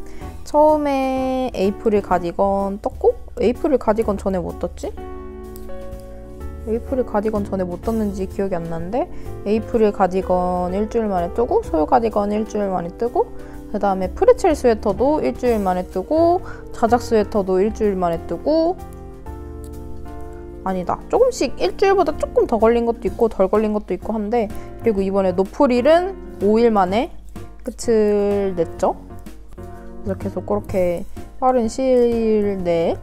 처음에 에이프릴 가디건 떴고, 에이프릴 가디건 전에 못 떴지? 에이프릴 가디건 전에 못 떴는지 기억이 안 나는데 에이프릴 가디건 일주일 만에 뜨고, 소요 가디건 일주일 만에 뜨고, 그 다음에 프레첼 스웨터도 일주일 만에 뜨고, 자작 스웨터도 일주일 만에 뜨고, 아니다, 조금씩 일주일보다 조금 더 걸린 것도 있고 덜 걸린 것도 있고 한데, 그리고 이번에 노프릴은 오 일 만에 끝을 냈죠. 그래서 계속 그렇게 빠른 시일 내에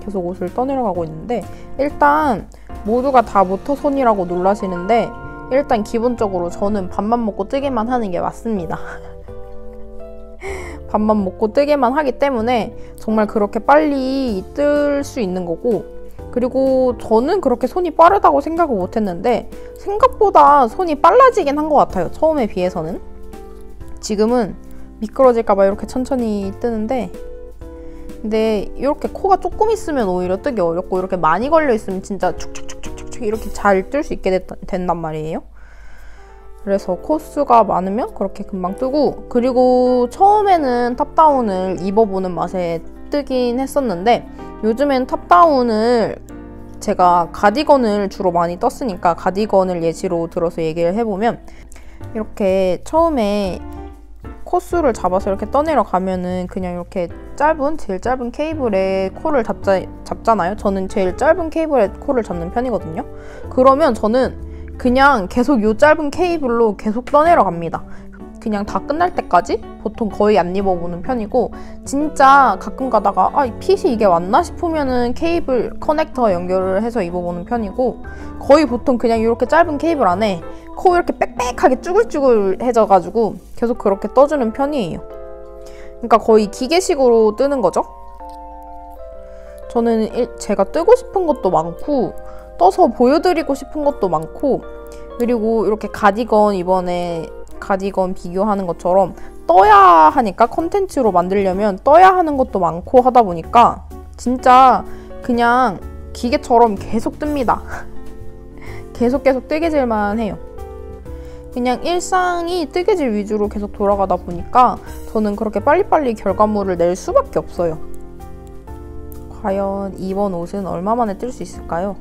계속 옷을 떠내려가고 있는데, 일단 모두가 다 모터손이라고 놀라시는데 일단 기본적으로 저는 밥만 먹고 뜨개만 하는 게 맞습니다. 밥만 먹고 뜨개만 하기 때문에 정말 그렇게 빨리 뜰 수 있는 거고, 그리고 저는 그렇게 손이 빠르다고 생각을 못했는데 생각보다 손이 빨라지긴 한 것 같아요. 처음에 비해서는. 지금은 미끄러질까봐 이렇게 천천히 뜨는데, 근데 이렇게 코가 조금 있으면 오히려 뜨기 어렵고 이렇게 많이 걸려있으면 진짜 축축축축축 이렇게 잘 뜰 수 있게 됐, 된단 말이에요. 그래서 코수가 많으면 그렇게 금방 뜨고, 그리고 처음에는 탑다운을 입어보는 맛에 뜨긴 했었는데 요즘엔 탑다운을, 제가 가디건을 주로 많이 떴으니까 가디건을 예시로 들어서 얘기를 해보면, 이렇게 처음에 코수를 잡아서 이렇게 떠내려가면은 그냥 이렇게 짧은, 제일 짧은 케이블에 코를 잡자, 잡잖아요. 저는 제일 짧은 케이블에 코를 잡는 편이거든요. 그러면 저는 그냥 계속 요 짧은 케이블로 계속 떠내려갑니다. 그냥 다 끝날 때까지 보통 거의 안 입어보는 편이고, 진짜 가끔 가다가 아, 이 핏이 이게 맞나 싶으면은 케이블 커넥터 연결을 해서 입어보는 편이고, 거의 보통 그냥 이렇게 짧은 케이블 안에 코 이렇게 빽빽하게 쭈글쭈글해져가지고 계속 그렇게 떠주는 편이에요. 그러니까 거의 기계식으로 뜨는 거죠. 저는 일, 제가 뜨고 싶은 것도 많고 떠서 보여드리고 싶은 것도 많고, 그리고 이렇게 가디건 이번에 가디건 비교하는 것처럼 떠야 하니까 컨텐츠로 만들려면 떠야 하는 것도 많고 하다 보니까 진짜 그냥 기계처럼 계속 뜹니다. 계속 계속 뜨개질만 해요. 그냥 일상이 뜨개질 위주로 계속 돌아가다 보니까 저는 그렇게 빨리빨리 결과물을 낼 수밖에 없어요. 과연 이번 옷은 얼마만에 뜰 수 있을까요?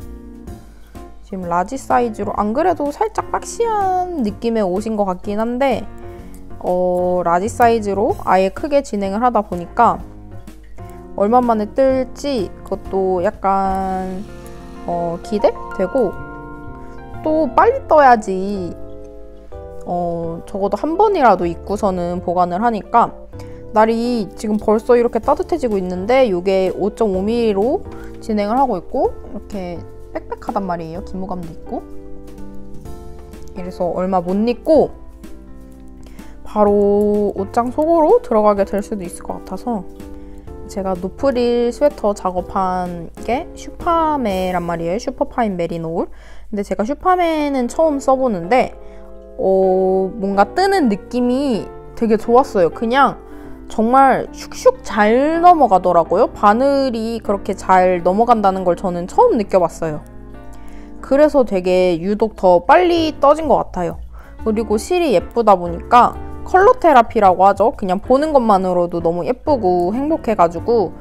지금 라지 사이즈로, 안 그래도 살짝 박시한 느낌의 옷인 것 같긴 한데 어, 라지 사이즈로 아예 크게 진행을 하다 보니까 얼마만에 뜰지 그것도 약간 어, 기대되고, 또 빨리 떠야지 어, 적어도 한 번이라도 입고서는 보관을 하니까. 날이 지금 벌써 이렇게 따뜻해지고 있는데 이게 오 점 오 밀리미터로 진행을 하고 있고, 이렇게 빽빽하단 말이에요. 기모감도 있고. 이래서 얼마 못 입고 바로 옷장 속으로 들어가게 될 수도 있을 것 같아서. 제가 노프릴 스웨터 작업한 게 슈퍼매란 말이에요. 슈퍼파인 메리노울. 근데 제가 슈퍼매는 처음 써보는데 어, 뭔가 뜨는 느낌이 되게 좋았어요. 그냥 정말 슉슉 잘 넘어가더라고요. 바늘이 그렇게 잘 넘어간다는 걸 저는 처음 느껴봤어요. 그래서 되게 유독 더 빨리 떠진 것 같아요. 그리고 실이 예쁘다 보니까 컬러 테라피라고 하죠. 그냥 보는 것만으로도 너무 예쁘고 행복해가지고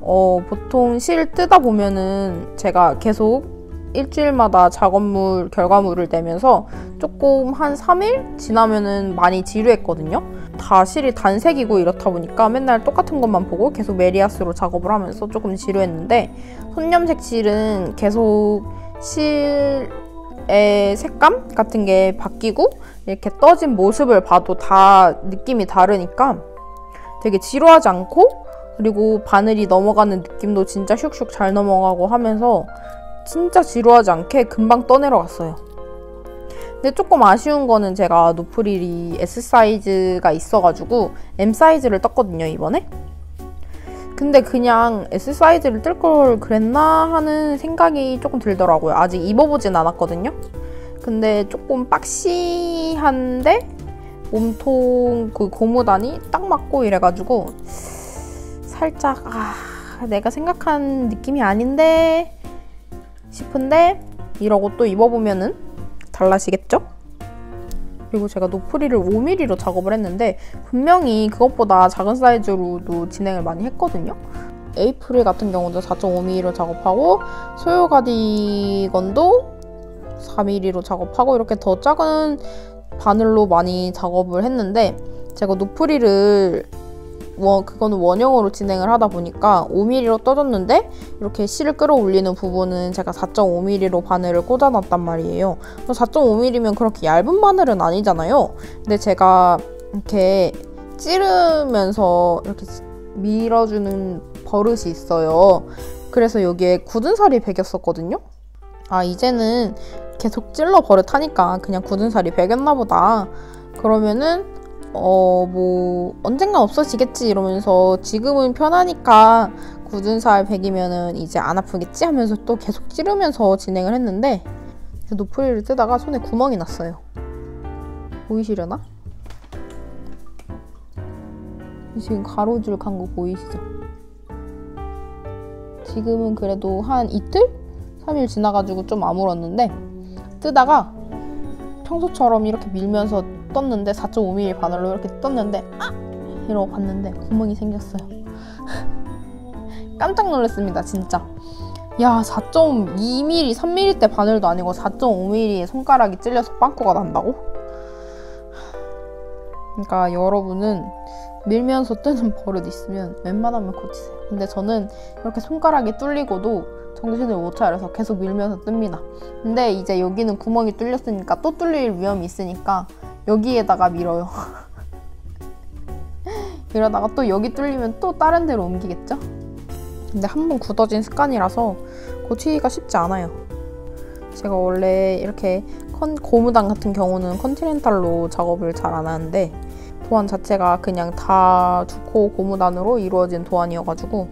어, 보통 실 뜨다 보면은 제가 계속 일주일마다 작업물, 결과물을 내면서 조금 한 삼 일 지나면은 많이 지루했거든요. 다 실이 단색이고 이렇다 보니까 맨날 똑같은 것만 보고 계속 메리야스로 작업을 하면서 조금 지루했는데, 손염색 실은 계속 실의 색감 같은 게 바뀌고 이렇게 떠진 모습을 봐도 다 느낌이 다르니까 되게 지루하지 않고, 그리고 바늘이 넘어가는 느낌도 진짜 슉슉 잘 넘어가고 하면서 진짜 지루하지 않게 금방 떠내려갔어요. 근데 조금 아쉬운 거는 제가 노프릴이 에스 사이즈가 있어가지고 엠 사이즈를 떴거든요, 이번에. 근데 그냥 에스 사이즈를 뜰 걸 그랬나 하는 생각이 조금 들더라고요. 아직 입어보진 않았거든요. 근데 조금 박시한데 몸통 그 고무단이 딱 맞고 이래가지고 살짝 아, 내가 생각한 느낌이 아닌데 싶은데, 이러고 또 입어보면은 달라지겠죠? 그리고 제가 노프리를 오 밀리미터로 작업을 했는데 분명히 그것보다 작은 사이즈로도 진행을 많이 했거든요. 에이프릴 같은 경우도 사 점 오 밀리미터로 작업하고, 소요 가디건도 사 밀리미터로 작업하고, 이렇게 더 작은 바늘로 많이 작업을 했는데, 제가 노프리를 원, 그거는 원형으로 진행을 하다 보니까 오 밀리미터로 떠졌는데 이렇게 실을 끌어올리는 부분은 제가 사 점 오 밀리미터로 바늘을 꽂아놨단 말이에요. 사 점 오 밀리미터면 그렇게 얇은 바늘은 아니잖아요. 근데 제가 이렇게 찌르면서 이렇게 밀어주는 버릇이 있어요. 그래서 여기에 굳은 살이 배겼었거든요. 아, 이제는 계속 찔러 버릇하니까 그냥 굳은 살이 배겼나 보다. 그러면은 어, 뭐 언젠간 없어지겠지 이러면서, 지금은 편하니까 굳은 살 배기면은 이제 안 아프겠지 하면서 또 계속 찌르면서 진행을 했는데, 노프릴을 뜨다가 손에 구멍이 났어요. 보이시려나? 지금 가로줄 간 거 보이시죠? 지금은 그래도 한 이틀? 삼 일 지나가지고 좀 아물었는데, 뜨다가 평소처럼 이렇게 밀면서 떴는데 사 점 오 밀리미터 바늘로 이렇게 떴는데 아! 이러고 봤는데 구멍이 생겼어요. 깜짝 놀랐습니다, 진짜. 야, 사 점 이 밀리미터, 삼 밀리미터 때 바늘도 아니고 사 점 오 밀리미터에 손가락이 찔려서 빵꾸가 난다고? 그러니까 여러분은 밀면서 뜨는 버릇 있으면 웬만하면 고치세요. 근데 저는 이렇게 손가락이 뚫리고도 정신을 못 차려서 계속 밀면서 뜹니다. 근데 이제 여기는 구멍이 뚫렸으니까 또 뚫릴 위험이 있으니까 여기에다가 밀어요. 이러다가 또 여기 뚫리면 또 다른 데로 옮기겠죠? 근데 한번 굳어진 습관이라서 고치기가 쉽지 않아요. 제가 원래 이렇게 컨, 고무단 같은 경우는 컨티넨탈로 작업을 잘 안 하는데 도안 자체가 그냥 다 두코 고무단으로 이루어진 도안이어가지고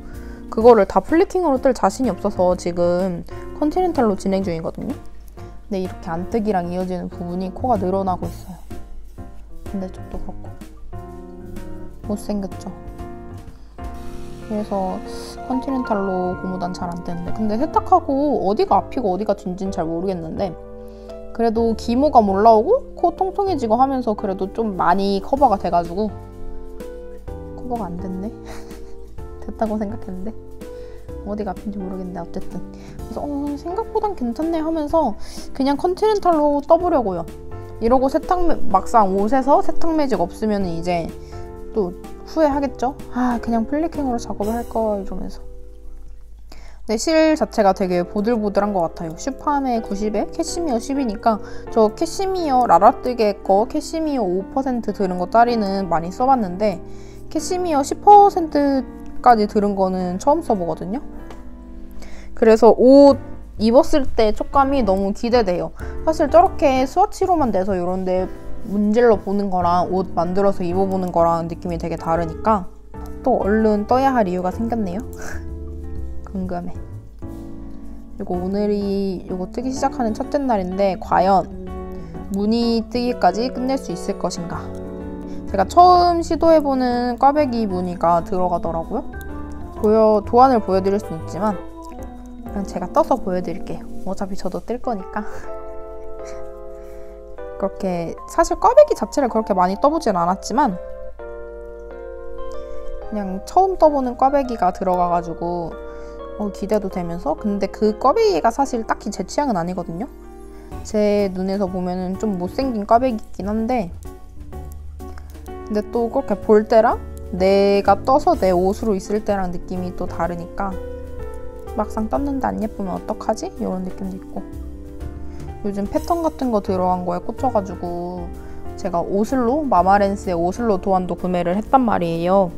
그거를 다 플리킹으로 뜰 자신이 없어서 지금 컨티넨탈로 진행 중이거든요. 근데 이렇게 안뜨기랑 이어지는 부분이 코가 늘어나고 있어요. 반대쪽도 그렇고 못생겼죠. 그래서 컨티넨탈로 고무단 잘 안뜨는데, 근데 세탁하고 어디가 앞이고 어디가 뒤인지는 잘 모르겠는데 그래도 기모감 올라오고 코 통통해지고 하면서 그래도 좀 많이 커버가 돼가지고 커버가 안 됐네. 됐다고 생각했는데 어디가 아픈지 모르겠는데 어쨌든 그래서 어, 생각보단 괜찮네 하면서 그냥 컨티넨탈로 떠보려고요. 이러고 세탁 막상 옷에서 세탁 매직 없으면 이제 또 후회하겠죠? 아 그냥 플리킹으로 작업을 할 걸 이러면서. 근데 실 자체가 되게 보들보들한 것 같아요. 슈파메 구십에 캐시미어 십이니까 저 캐시미어 라라뜨개 거 캐시미어 오 퍼센트 들은 거 짜리는 많이 써봤는데 캐시미어 십 퍼센트 까지 들은 거는 처음 써보거든요. 그래서 옷 입었을 때 촉감이 너무 기대돼요. 사실 저렇게 스와치로만 내서 이런데 문질러 보는 거랑 옷 만들어서 입어보는 거랑 느낌이 되게 다르니까 또 얼른 떠야 할 이유가 생겼네요. 궁금해. 그리고 오늘이 이거 뜨기 시작하는 첫째 날인데 과연 무늬 뜨기까지 끝낼 수 있을 것인가. 제가 처음 시도해보는 꽈배기 무늬가 들어가더라고요. 보여, 도안을 보여드릴 수는 있지만 그냥 제가 떠서 보여드릴게요. 어차피 저도 뜰 거니까. 그렇게 사실 꽈배기 자체를 그렇게 많이 떠보진 않았지만 그냥 처음 떠보는 꽈배기가 들어가가지고 어, 기대도 되면서. 근데 그 꽈배기가 사실 딱히 제 취향은 아니거든요. 제 눈에서 보면은 좀 못생긴 꽈배기긴 한데 근데 또 그렇게 볼 때랑 내가 떠서 내 옷으로 있을 때랑 느낌이 또 다르니까 막상 떴는데 안 예쁘면 어떡하지? 이런 느낌도 있고. 요즘 패턴 같은 거 들어간 거에 꽂혀가지고 제가 오슬로, 마마렌스의 오슬로 도안도 구매를 했단 말이에요.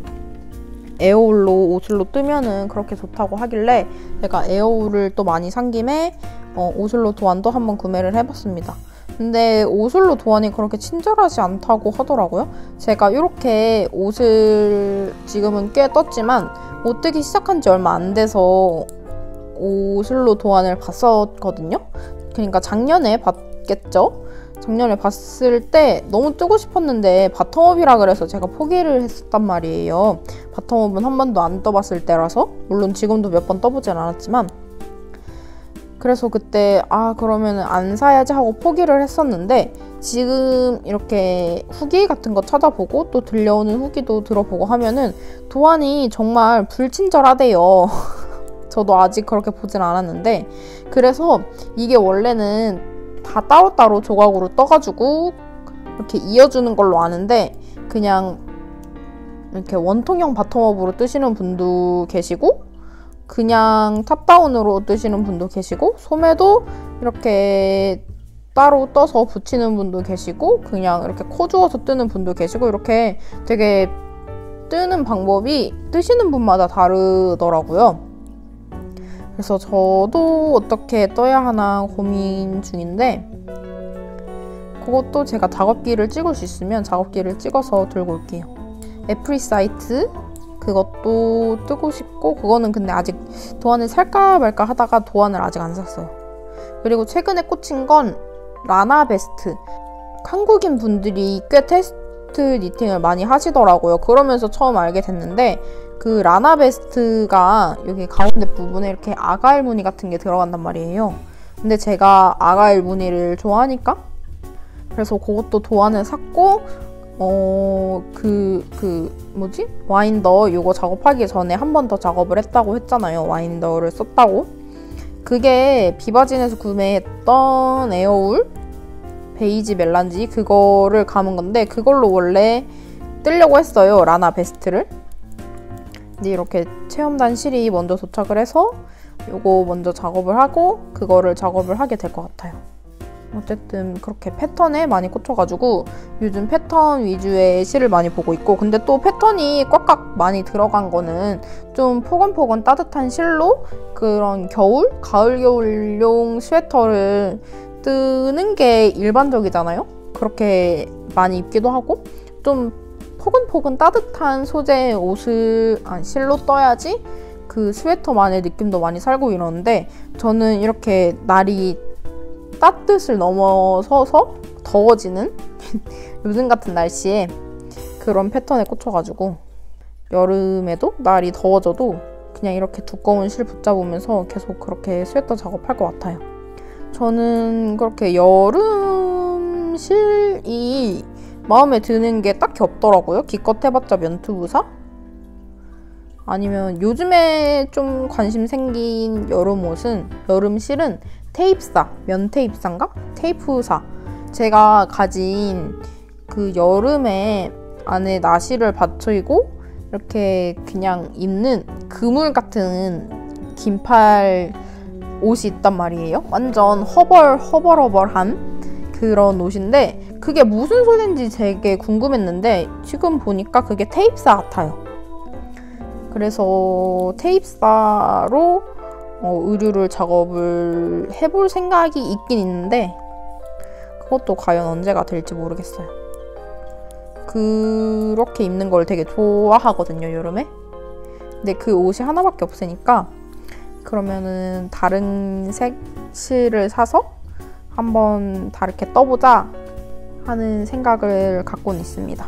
에어울로 오슬로 뜨면은 그렇게 좋다고 하길래 제가 에어울을 또 많이 산 김에 어, 오슬로 도안도 한번 구매를 해봤습니다. 근데 오슬로 도안이 그렇게 친절하지 않다고 하더라고요. 제가 이렇게 옷을 지금은 꽤 떴지만 옷 뜨기 시작한 지 얼마 안 돼서 오슬로 도안을 봤었거든요. 그러니까 작년에 봤겠죠? 작년에 봤을 때 너무 뜨고 싶었는데 바텀업이라 그래서 제가 포기를 했었단 말이에요. 바텀업은 한 번도 안 떠봤을 때라서. 물론 지금도 몇 번 떠보진 않았지만. 그래서 그때 아 그러면 안 사야지 하고 포기를 했었는데 지금 이렇게 후기 같은 거 찾아보고 또 들려오는 후기도 들어보고 하면은 도안이 정말 불친절하대요. 저도 아직 그렇게 보진 않았는데 그래서 이게 원래는 다 따로따로 조각으로 떠가지고 이렇게 이어주는 걸로 아는데 그냥 이렇게 원통형 바텀업으로 뜨시는 분도 계시고 그냥 탑다운으로 뜨시는 분도 계시고 소매도 이렇게 따로 떠서 붙이는 분도 계시고 그냥 이렇게 코 주워서 뜨는 분도 계시고 이렇게 되게 뜨는 방법이 뜨시는 분마다 다르더라고요. 그래서 저도 어떻게 떠야 하나 고민 중인데 그것도 제가 작업기를 찍을 수 있으면 작업기를 찍어서 들고 올게요. 애프리 사이트 그것도 뜨고 싶고 그거는 근데 아직 도안을 살까 말까 하다가 도안을 아직 안 샀어요. 그리고 최근에 꽂힌 건 라나베스트. 한국인 분들이 꽤 테스트 니팅을 많이 하시더라고요. 그러면서 처음 알게 됐는데 그 라나베스트가 여기 가운데 부분에 이렇게 아가일 무늬 같은 게 들어간단 말이에요. 근데 제가 아가일 무늬를 좋아하니까 그래서 그것도 도안을 샀고 어, 그, 그, 뭐지? 와인더 요거 작업하기 전에 한 번 더 작업을 했다고 했잖아요. 와인더를 썼다고. 그게 비바진에서 구매했던 에어울 베이지 멜란지 그거를 감은 건데 그걸로 원래 뜨려고 했어요. 라나 베스트를. 근데 이렇게 체험단 실이 먼저 도착을 해서 요거 먼저 작업을 하고 그거를 작업을 하게 될 것 같아요. 어쨌든 그렇게 패턴에 많이 꽂혀가지고 요즘 패턴 위주의 시를 많이 보고 있고, 근데 또 패턴이 꽉꽉 많이 들어간 거는 좀 포근포근 따뜻한 실로 그런 겨울? 가을 겨울용 스웨터를 뜨는 게 일반적이잖아요? 그렇게 많이 입기도 하고, 좀 포근포근 따뜻한 소재의 옷을 아니, 실로 떠야지 그 스웨터만의 느낌도 많이 살고 이러는데, 저는 이렇게 날이 따뜻을 넘어서서 더워지는 요즘 같은 날씨에 그런 패턴에 꽂혀가지고 여름에도 날이 더워져도 그냥 이렇게 두꺼운 실 붙잡으면서 계속 그렇게 스웨터 작업할 것 같아요. 저는 그렇게 여름 실이 마음에 드는 게 딱히 없더라고요. 기껏 해봤자 면투부사? 아니면 요즘에 좀 관심 생긴 여름 옷은, 여름 실은 테이프사, 면테이프사인가? 테이프사. 제가 가진 그 여름에 안에 나시를 받쳐이고 이렇게 그냥 입는 그물 같은 긴팔 옷이 있단 말이에요. 완전 허벌, 허벌허벌한 그런 옷인데 그게 무슨 소재인지 되게 궁금했는데 지금 보니까 그게 테이프사 같아요. 그래서 테이프사로 어, 의류를 작업을 해볼 생각이 있긴 있는데 그것도 과연 언제가 될지 모르겠어요. 그렇게 입는 걸 되게 좋아하거든요, 여름에. 근데 그 옷이 하나밖에 없으니까 그러면은 다른 색 실을 사서 한번 다르게 떠보자 하는 생각을 갖고는 있습니다.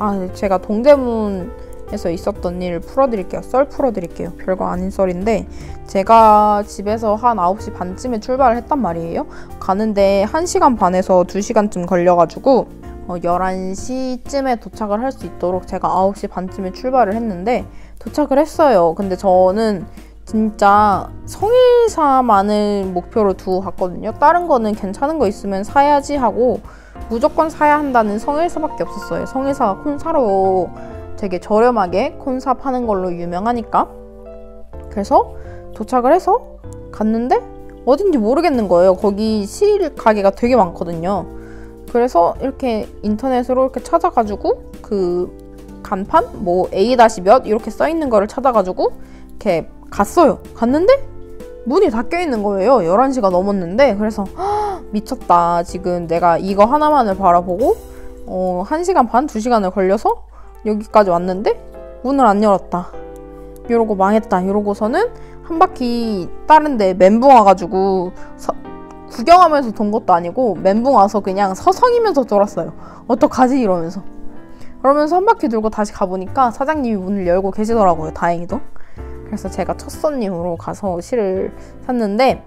아, 제가 동대문 에서 있었던 일을 풀어드릴게요. 썰 풀어드릴게요. 별거 아닌 썰인데, 제가 집에서 한 아홉 시 반쯤에 출발을 했단 말이에요. 가는데 한 시간 반에서 두 시간쯤 걸려가지고 열한 시쯤에 도착을 할 수 있도록 제가 아홉 시 반쯤에 출발을 했는데 도착을 했어요. 근데 저는 진짜 성일사만을 목표로 두고 갔거든요. 다른 거는 괜찮은 거 있으면 사야지 하고 무조건 사야 한다는 성일사밖에 없었어요. 성일사가 콘사로 되게 저렴하게 콘사 파는 걸로 유명하니까. 그래서 도착을 해서 갔는데 어딘지 모르겠는 거예요. 거기 실 가게가 되게 많거든요. 그래서 이렇게 인터넷으로 이렇게 찾아가지고 그 간판 뭐 에이 몇 이렇게 써있는 거를 찾아가지고 이렇게 갔어요. 갔는데 문이 닫혀 있는 거예요. 열한 시가 넘었는데. 그래서 미쳤다. 지금 내가 이거 하나만을 바라보고 어, 한 시간 반, 두 시간을 걸려서 여기까지 왔는데 문을 안 열었다, 이러고 망했다 이러고서는 한 바퀴 다른데 멘붕 와가지고 서, 구경하면서 돈 것도 아니고 멘붕 와서 그냥 서성이면서 돌았어요. 어떡하지 이러면서. 그러면서 한 바퀴 돌고 다시 가보니까 사장님이 문을 열고 계시더라고요, 다행히도. 그래서 제가 첫 손님으로 가서 실을 샀는데,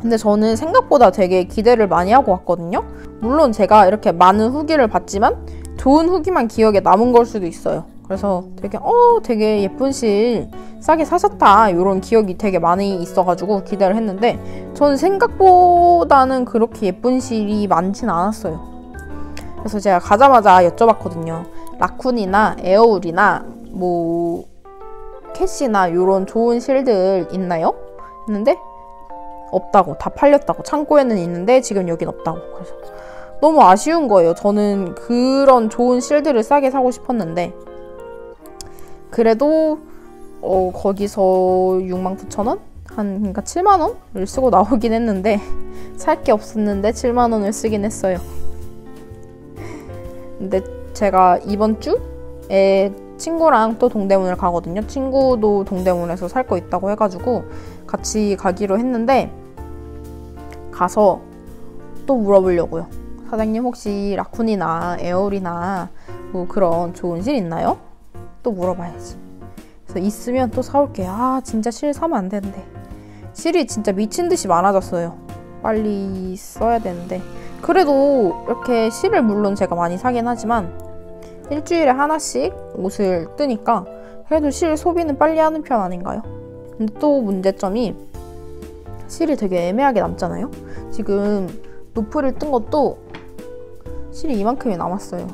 근데 저는 생각보다 되게 기대를 많이 하고 왔거든요. 물론 제가 이렇게 많은 후기를 봤지만 좋은 후기만 기억에 남은 걸 수도 있어요. 그래서 되게 어 되게 예쁜 실 싸게 사셨다 이런 기억이 되게 많이 있어가지고 기대를 했는데 저는 생각보다는 그렇게 예쁜 실이 많진 않았어요. 그래서 제가 가자마자 여쭤봤거든요. 라쿤이나 에어울이나 뭐 캐시나 이런 좋은 실들 있나요? 했는데 없다고, 다 팔렸다고, 창고에는 있는데 지금 여긴 없다고. 그래서 너무 아쉬운 거예요. 저는 그런 좋은 실들을 싸게 사고 싶었는데 그래도 어, 거기서 육만 구천 원? 한 그러니까 칠만 원을 쓰고 나오긴 했는데 살 게 없었는데 칠만 원을 쓰긴 했어요. 근데 제가 이번 주에 친구랑 또 동대문을 가거든요. 친구도 동대문에서 살 거 있다고 해가지고 같이 가기로 했는데 가서 또 물어보려고요. 사장님 혹시 라쿤이나 에어울이나 뭐 그런 좋은 실 있나요? 또 물어봐야지. 그래서 있으면 또 사올게요. 아 진짜 실 사면 안 되는데. 실이 진짜 미친 듯이 많아졌어요. 빨리 써야 되는데. 그래도 이렇게 실을 물론 제가 많이 사긴 하지만 일주일에 하나씩 옷을 뜨니까 그래도 실 소비는 빨리 하는 편 아닌가요? 근데 또 문제점이 실이 되게 애매하게 남잖아요. 지금 노프를 뜬 것도 실이 이만큼이 남았어요.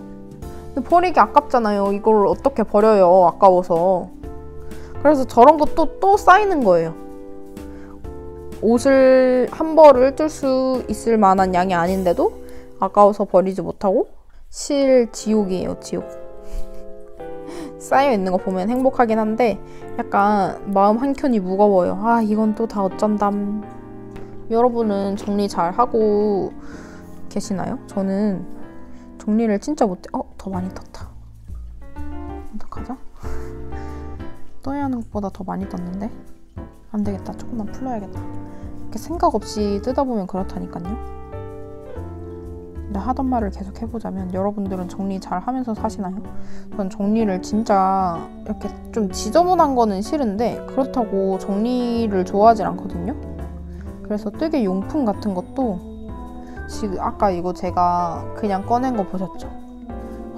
근데 버리기 아깝잖아요. 이걸 어떻게 버려요. 아까워서. 그래서 저런 것도 또 쌓이는 거예요. 옷을 한 벌을 뜰 수 있을 만한 양이 아닌데도 아까워서 버리지 못하고 실 지옥이에요, 지옥. 쌓여있는 거 보면 행복하긴 한데 약간 마음 한켠이 무거워요. 아, 이건 또 다 어쩐담. 여러분은 정리 잘 하고 계시나요? 저는 정리를 진짜 못해. 어? 더 많이 떴다. 어떡하죠? 떠야 하는 것보다 더 많이 떴는데? 안되겠다. 조금만 풀어야겠다. 이렇게 생각 없이 뜨다 보면 그렇다니까요. 근데 하던 말을 계속 해보자면, 여러분들은 정리 잘 하면서 사시나요? 전 정리를 진짜 이렇게 좀 지저분한 거는 싫은데 그렇다고 정리를 좋아하진 않거든요. 그래서 뜨개 용품 같은 것도 지금 아까 이거 제가 그냥 꺼낸 거 보셨죠?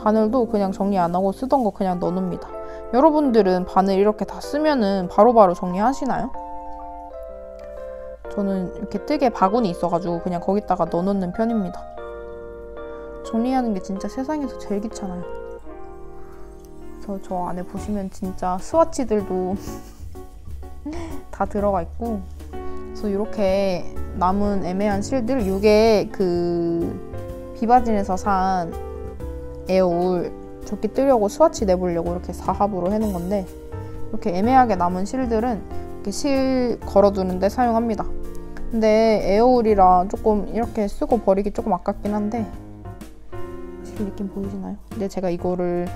바늘도 그냥 정리 안 하고 쓰던 거 그냥 넣어놓습니다. 여러분들은 바늘 이렇게 다 쓰면은 바로바로 정리하시나요? 저는 이렇게 뜨개 바구니 있어가지고 그냥 거기다가 넣어놓는 편입니다. 정리하는 게 진짜 세상에서 제일 귀찮아요. 그래서 저 안에 보시면 진짜 스와치들도 다 들어가 있고, 그래서 이렇게 남은 애매한 실들, 이게 그 비바진에서 산 에어울 조끼 뜨려고 스와치 내보려고 이렇게 사합으로 해놓은 건데, 이렇게 애매하게 남은 실들은 이렇게 실 걸어두는데 사용합니다. 근데 에어울이라 조금 이렇게 쓰고 버리기 조금 아깝긴 한데, 실 느낌 보이시나요? 근데 제가 이거를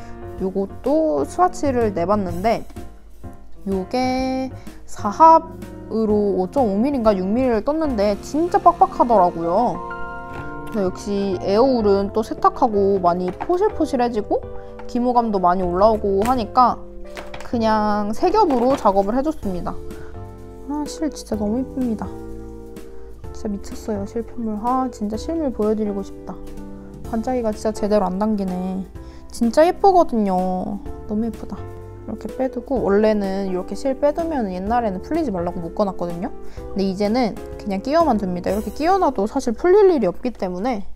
요것도 스와치를 내봤는데, 요게 사합 으로 오 점 오 밀리미터인가 육 밀리미터를 떴는데 진짜 빡빡하더라고요. 그래서 역시 에어울은 또 세탁하고 많이 포실포실해지고 기모감도 많이 올라오고 하니까 그냥 세 겹으로 작업을 해줬습니다. 아, 실 진짜 너무 이쁩니다. 진짜 미쳤어요, 실편물. 아, 진짜 실물 보여드리고 싶다. 반짝이가 진짜 제대로 안 당기네. 진짜 예쁘거든요. 너무 예쁘다. 이렇게 빼두고, 원래는 이렇게 실 빼두면 옛날에는 풀리지 말라고 묶어놨거든요. 근데 이제는 그냥 끼워만 둡니다. 이렇게 끼워놔도 사실 풀릴 일이 없기 때문에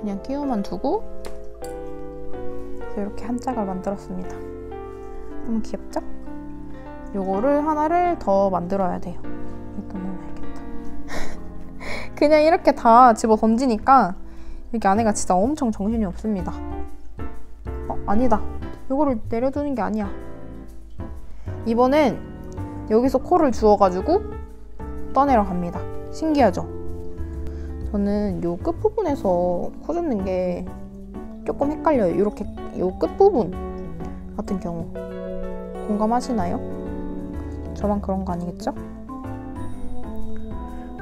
그냥 끼워만 두고 이렇게 한 짝을 만들었습니다. 너무 귀엽죠? 요거를 하나를 더 만들어야 돼요. 이것도 넣어야겠다. 그냥 이렇게 다 집어 던지니까 이렇게 안에가 진짜 엄청 정신이 없습니다. 어? 아니다. 요거를 내려두는 게 아니야. 이번엔 여기서 코를 주워가지고 떠내려 갑니다. 신기하죠? 저는 요 끝부분에서 코 줍는 게 조금 헷갈려요. 이렇게 요 끝부분 같은 경우 공감하시나요? 저만 그런 거 아니겠죠?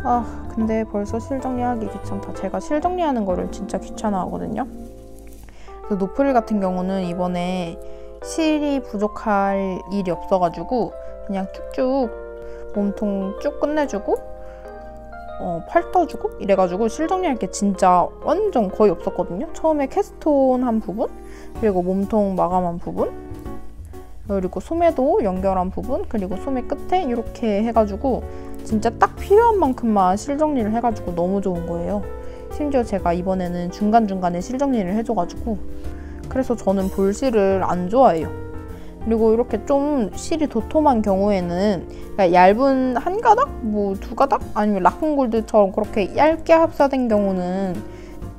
아, 근데 벌써 실 정리하기 귀찮다. 제가 실 정리하는 거를 진짜 귀찮아하거든요. 노프릴 같은 경우는 이번에 실이 부족할 일이 없어가지고 그냥 쭉쭉 몸통 쭉 끝내주고 어, 팔 떠주고 이래가지고 실 정리할 게 진짜 완전 거의 없었거든요. 처음에 캐스톤 한 부분, 그리고 몸통 마감한 부분, 그리고 소매도 연결한 부분, 그리고 소매 끝에 이렇게 해가지고 진짜 딱 필요한 만큼만 실 정리를 해가지고 너무 좋은 거예요. 심지어 제가 이번에는 중간중간에 실 정리를 해줘가지고. 그래서 저는 볼실을 안 좋아해요. 그리고 이렇게 좀 실이 도톰한 경우에는 그러니까 얇은 한 가닥? 뭐 두 가닥? 아니면 라쿤골드처럼 그렇게 얇게 합사된 경우는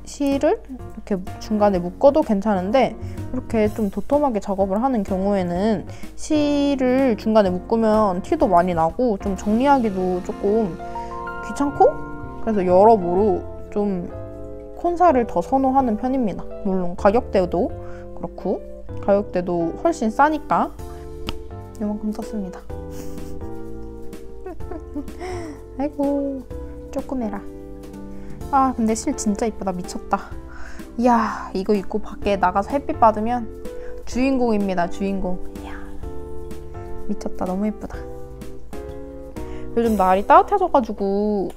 실을 이렇게 중간에 묶어도 괜찮은데, 이렇게 좀 도톰하게 작업을 하는 경우에는 실을 중간에 묶으면 티도 많이 나고 좀 정리하기도 조금 귀찮고, 그래서 여러모로 좀 콘사를 더 선호하는 편입니다. 물론 가격대도 그렇고, 가격대도 훨씬 싸니까. 이만큼 썼습니다. 아이고, 조그매라. 아, 근데 실 진짜 이쁘다. 미쳤다. 이야, 이거 입고 밖에 나가서 햇빛 받으면 주인공입니다, 주인공. 이야, 미쳤다. 너무 예쁘다. 요즘 날이 따뜻해져가지고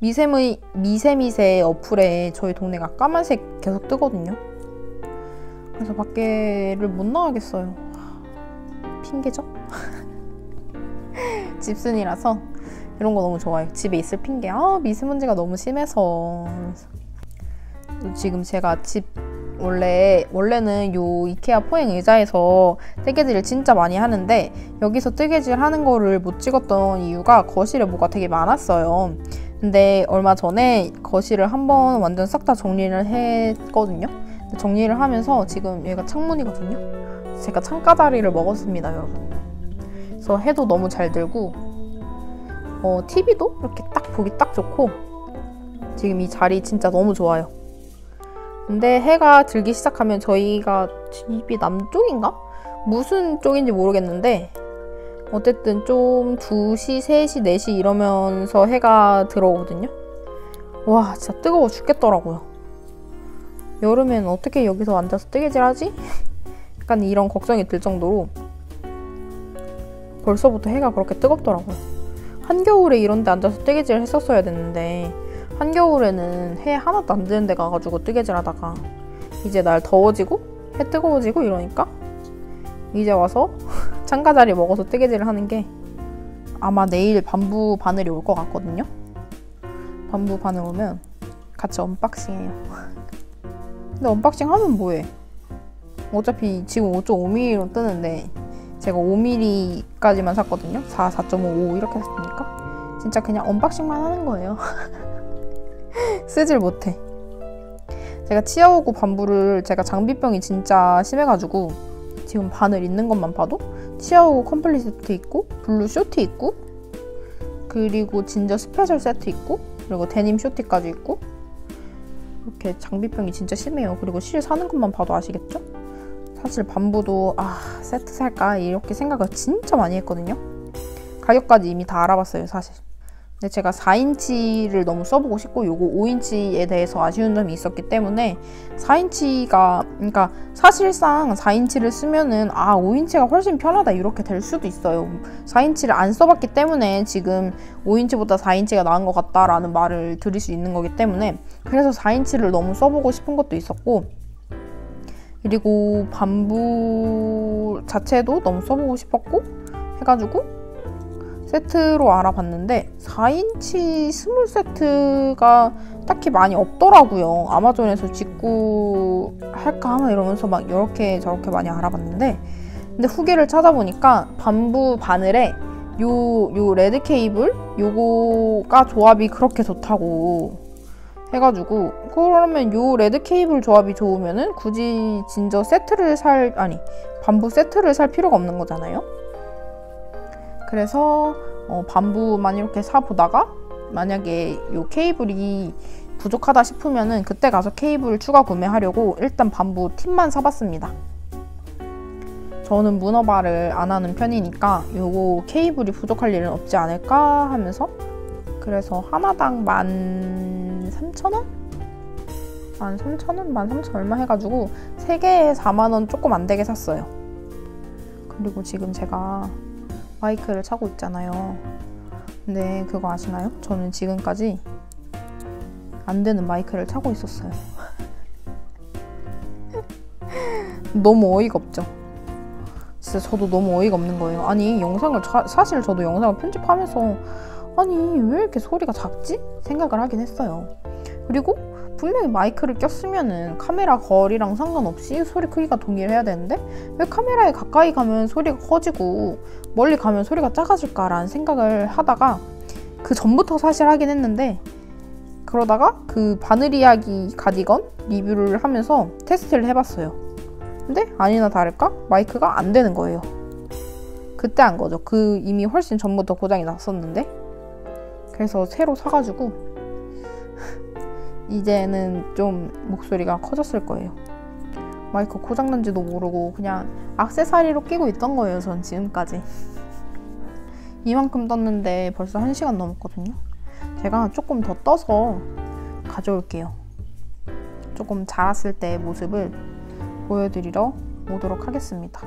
미세미, 미세미세 어플에 저희 동네가 까만색 계속 뜨거든요. 그래서 밖에를 못 나가겠어요. 핑계죠? 집순이라서 이런 거 너무 좋아요. 집에 있을 핑계. 아, 미세먼지가 너무 심해서. 지금 제가 집 원래, 원래는 요 이케아 포행 의자에서 뜨개질을 진짜 많이 하는데 여기서 뜨개질 하는 거를 못 찍었던 이유가 거실에 뭐가 되게 많았어요. 근데 얼마 전에 거실을 한번 완전 싹 다 정리를 했거든요. 정리를 하면서 지금 여기가 창문이거든요. 제가 창가다리를 먹었습니다, 여러분. 그래서 해도 너무 잘 들고 어, 티비도 이렇게 딱 보기 딱 좋고 지금 이 자리 진짜 너무 좋아요. 근데 해가 들기 시작하면 저희가 집이 남쪽인가? 무슨 쪽인지 모르겠는데 어쨌든 좀 두 시, 세 시, 네 시 이러면서 해가 들어오거든요. 와, 진짜 뜨거워 죽겠더라고요. 여름엔 어떻게 여기서 앉아서 뜨개질하지? 약간 이런 걱정이 들 정도로 벌써부터 해가 그렇게 뜨겁더라고요. 한겨울에 이런 데 앉아서 뜨개질을 했었어야 됐는데 한겨울에는 해 하나도 안 드는 데 가가지고 뜨개질하다가 이제 날 더워지고 해 뜨거워지고 이러니까 이제 와서 창가자리 먹어서 뜨개질을 하는 게 아마 내일 밤부 바늘이 올 것 같거든요. 밤부 바늘 오면 같이 언박싱해요. 근데 언박싱 하면 뭐해? 어차피 지금 오 점 오 밀리미터로 뜨는데 제가 오 밀리미터까지만 샀거든요. 사, 사 점 오, 오 이렇게 샀으니까 진짜 그냥 언박싱만 하는 거예요. 쓰질 못해. 제가 치아오고 밤부를 제가 장비병이 진짜 심해가지고 지금 바늘 있는 것만 봐도 치아오고 컴플릿 세트 있고 블루 쇼티 있고 그리고 진저 스페셜 세트 있고 그리고 데님 쇼티까지 있고 이렇게 장비병이 진짜 심해요. 그리고 실 사는 것만 봐도 아시겠죠? 사실 밤부도 아 세트 살까 이렇게 생각을 진짜 많이 했거든요. 가격까지 이미 다 알아봤어요 사실. 근데 제가 사 인치를 너무 써보고 싶고 요거 오 인치에 대해서 아쉬운 점이 있었기 때문에 사 인치가 그러니까 사실상 사 인치를 쓰면은 아 오 인치가 훨씬 편하다 이렇게 될 수도 있어요. 사 인치를 안 써봤기 때문에 지금 오 인치보다 사 인치가 나은 것 같다라는 말을 드릴 수 있는 거기 때문에 그래서 사 인치를 너무 써보고 싶은 것도 있었고 그리고 밤부 자체도 너무 써보고 싶었고 해가지고 세트로 알아봤는데 사 인치 스몰 세트가 딱히 많이 없더라고요. 아마존에서 직구 할까 하면 이러면서 막 이렇게 저렇게 많이 알아봤는데 근데 후기를 찾아보니까 밤부 바늘에 요, 요 레드 케이블 요거가 조합이 그렇게 좋다고 해가지고 그러면 요 레드 케이블 조합이 좋으면은 굳이 진저 세트를 살 아니 밤부 세트를 살 필요가 없는 거잖아요. 그래서 어, 밤부만 이렇게 사보다가 만약에 요 케이블이 부족하다 싶으면은 그때 가서 케이블 추가 구매하려고 일단 밤부 팁만 사봤습니다. 저는 문어발을 안 하는 편이니까 요거 케이블이 부족할 일은 없지 않을까 하면서 그래서 하나당 만 삼천 원? 만 삼천 원? 만 삼천 얼마 해가지고 세 개에 사만 원 조금 안 되게 샀어요. 그리고 지금 제가 바이크를 차고 있잖아요. 근데 그거 아시나요? 저는 지금까지 안 되는 마이크를 차고 있었어요. 너무 어이가 없죠? 진짜 저도 너무 어이가 없는 거예요. 아니 영상을 자, 사실 저도 영상을 편집하면서 아니 왜 이렇게 소리가 작지? 생각을 하긴 했어요. 그리고 분명히 마이크를 꼈으면은 카메라 거리랑 상관없이 소리 크기가 동일해야 되는데 왜 카메라에 가까이 가면 소리가 커지고 멀리 가면 소리가 작아질까라는 생각을 하다가 그 전부터 사실 하긴 했는데 그러다가 그 바늘 이야기 가디건 리뷰를 하면서 테스트를 해봤어요. 근데 아니나 다를까 마이크가 안 되는 거예요. 그때 안 거죠. 그 이미 훨씬 전부터 고장이 났었는데 그래서 새로 사가지고 이제는 좀 목소리가 커졌을 거예요. 마이크 고장난지도 모르고 그냥 액세서리로 끼고 있던 거예요, 전 지금까지. 이만큼 떴는데 벌써 한 시간 넘었거든요. 제가 조금 더 떠서 가져올게요. 조금 자랐을 때의 모습을 보여드리러 오도록 하겠습니다.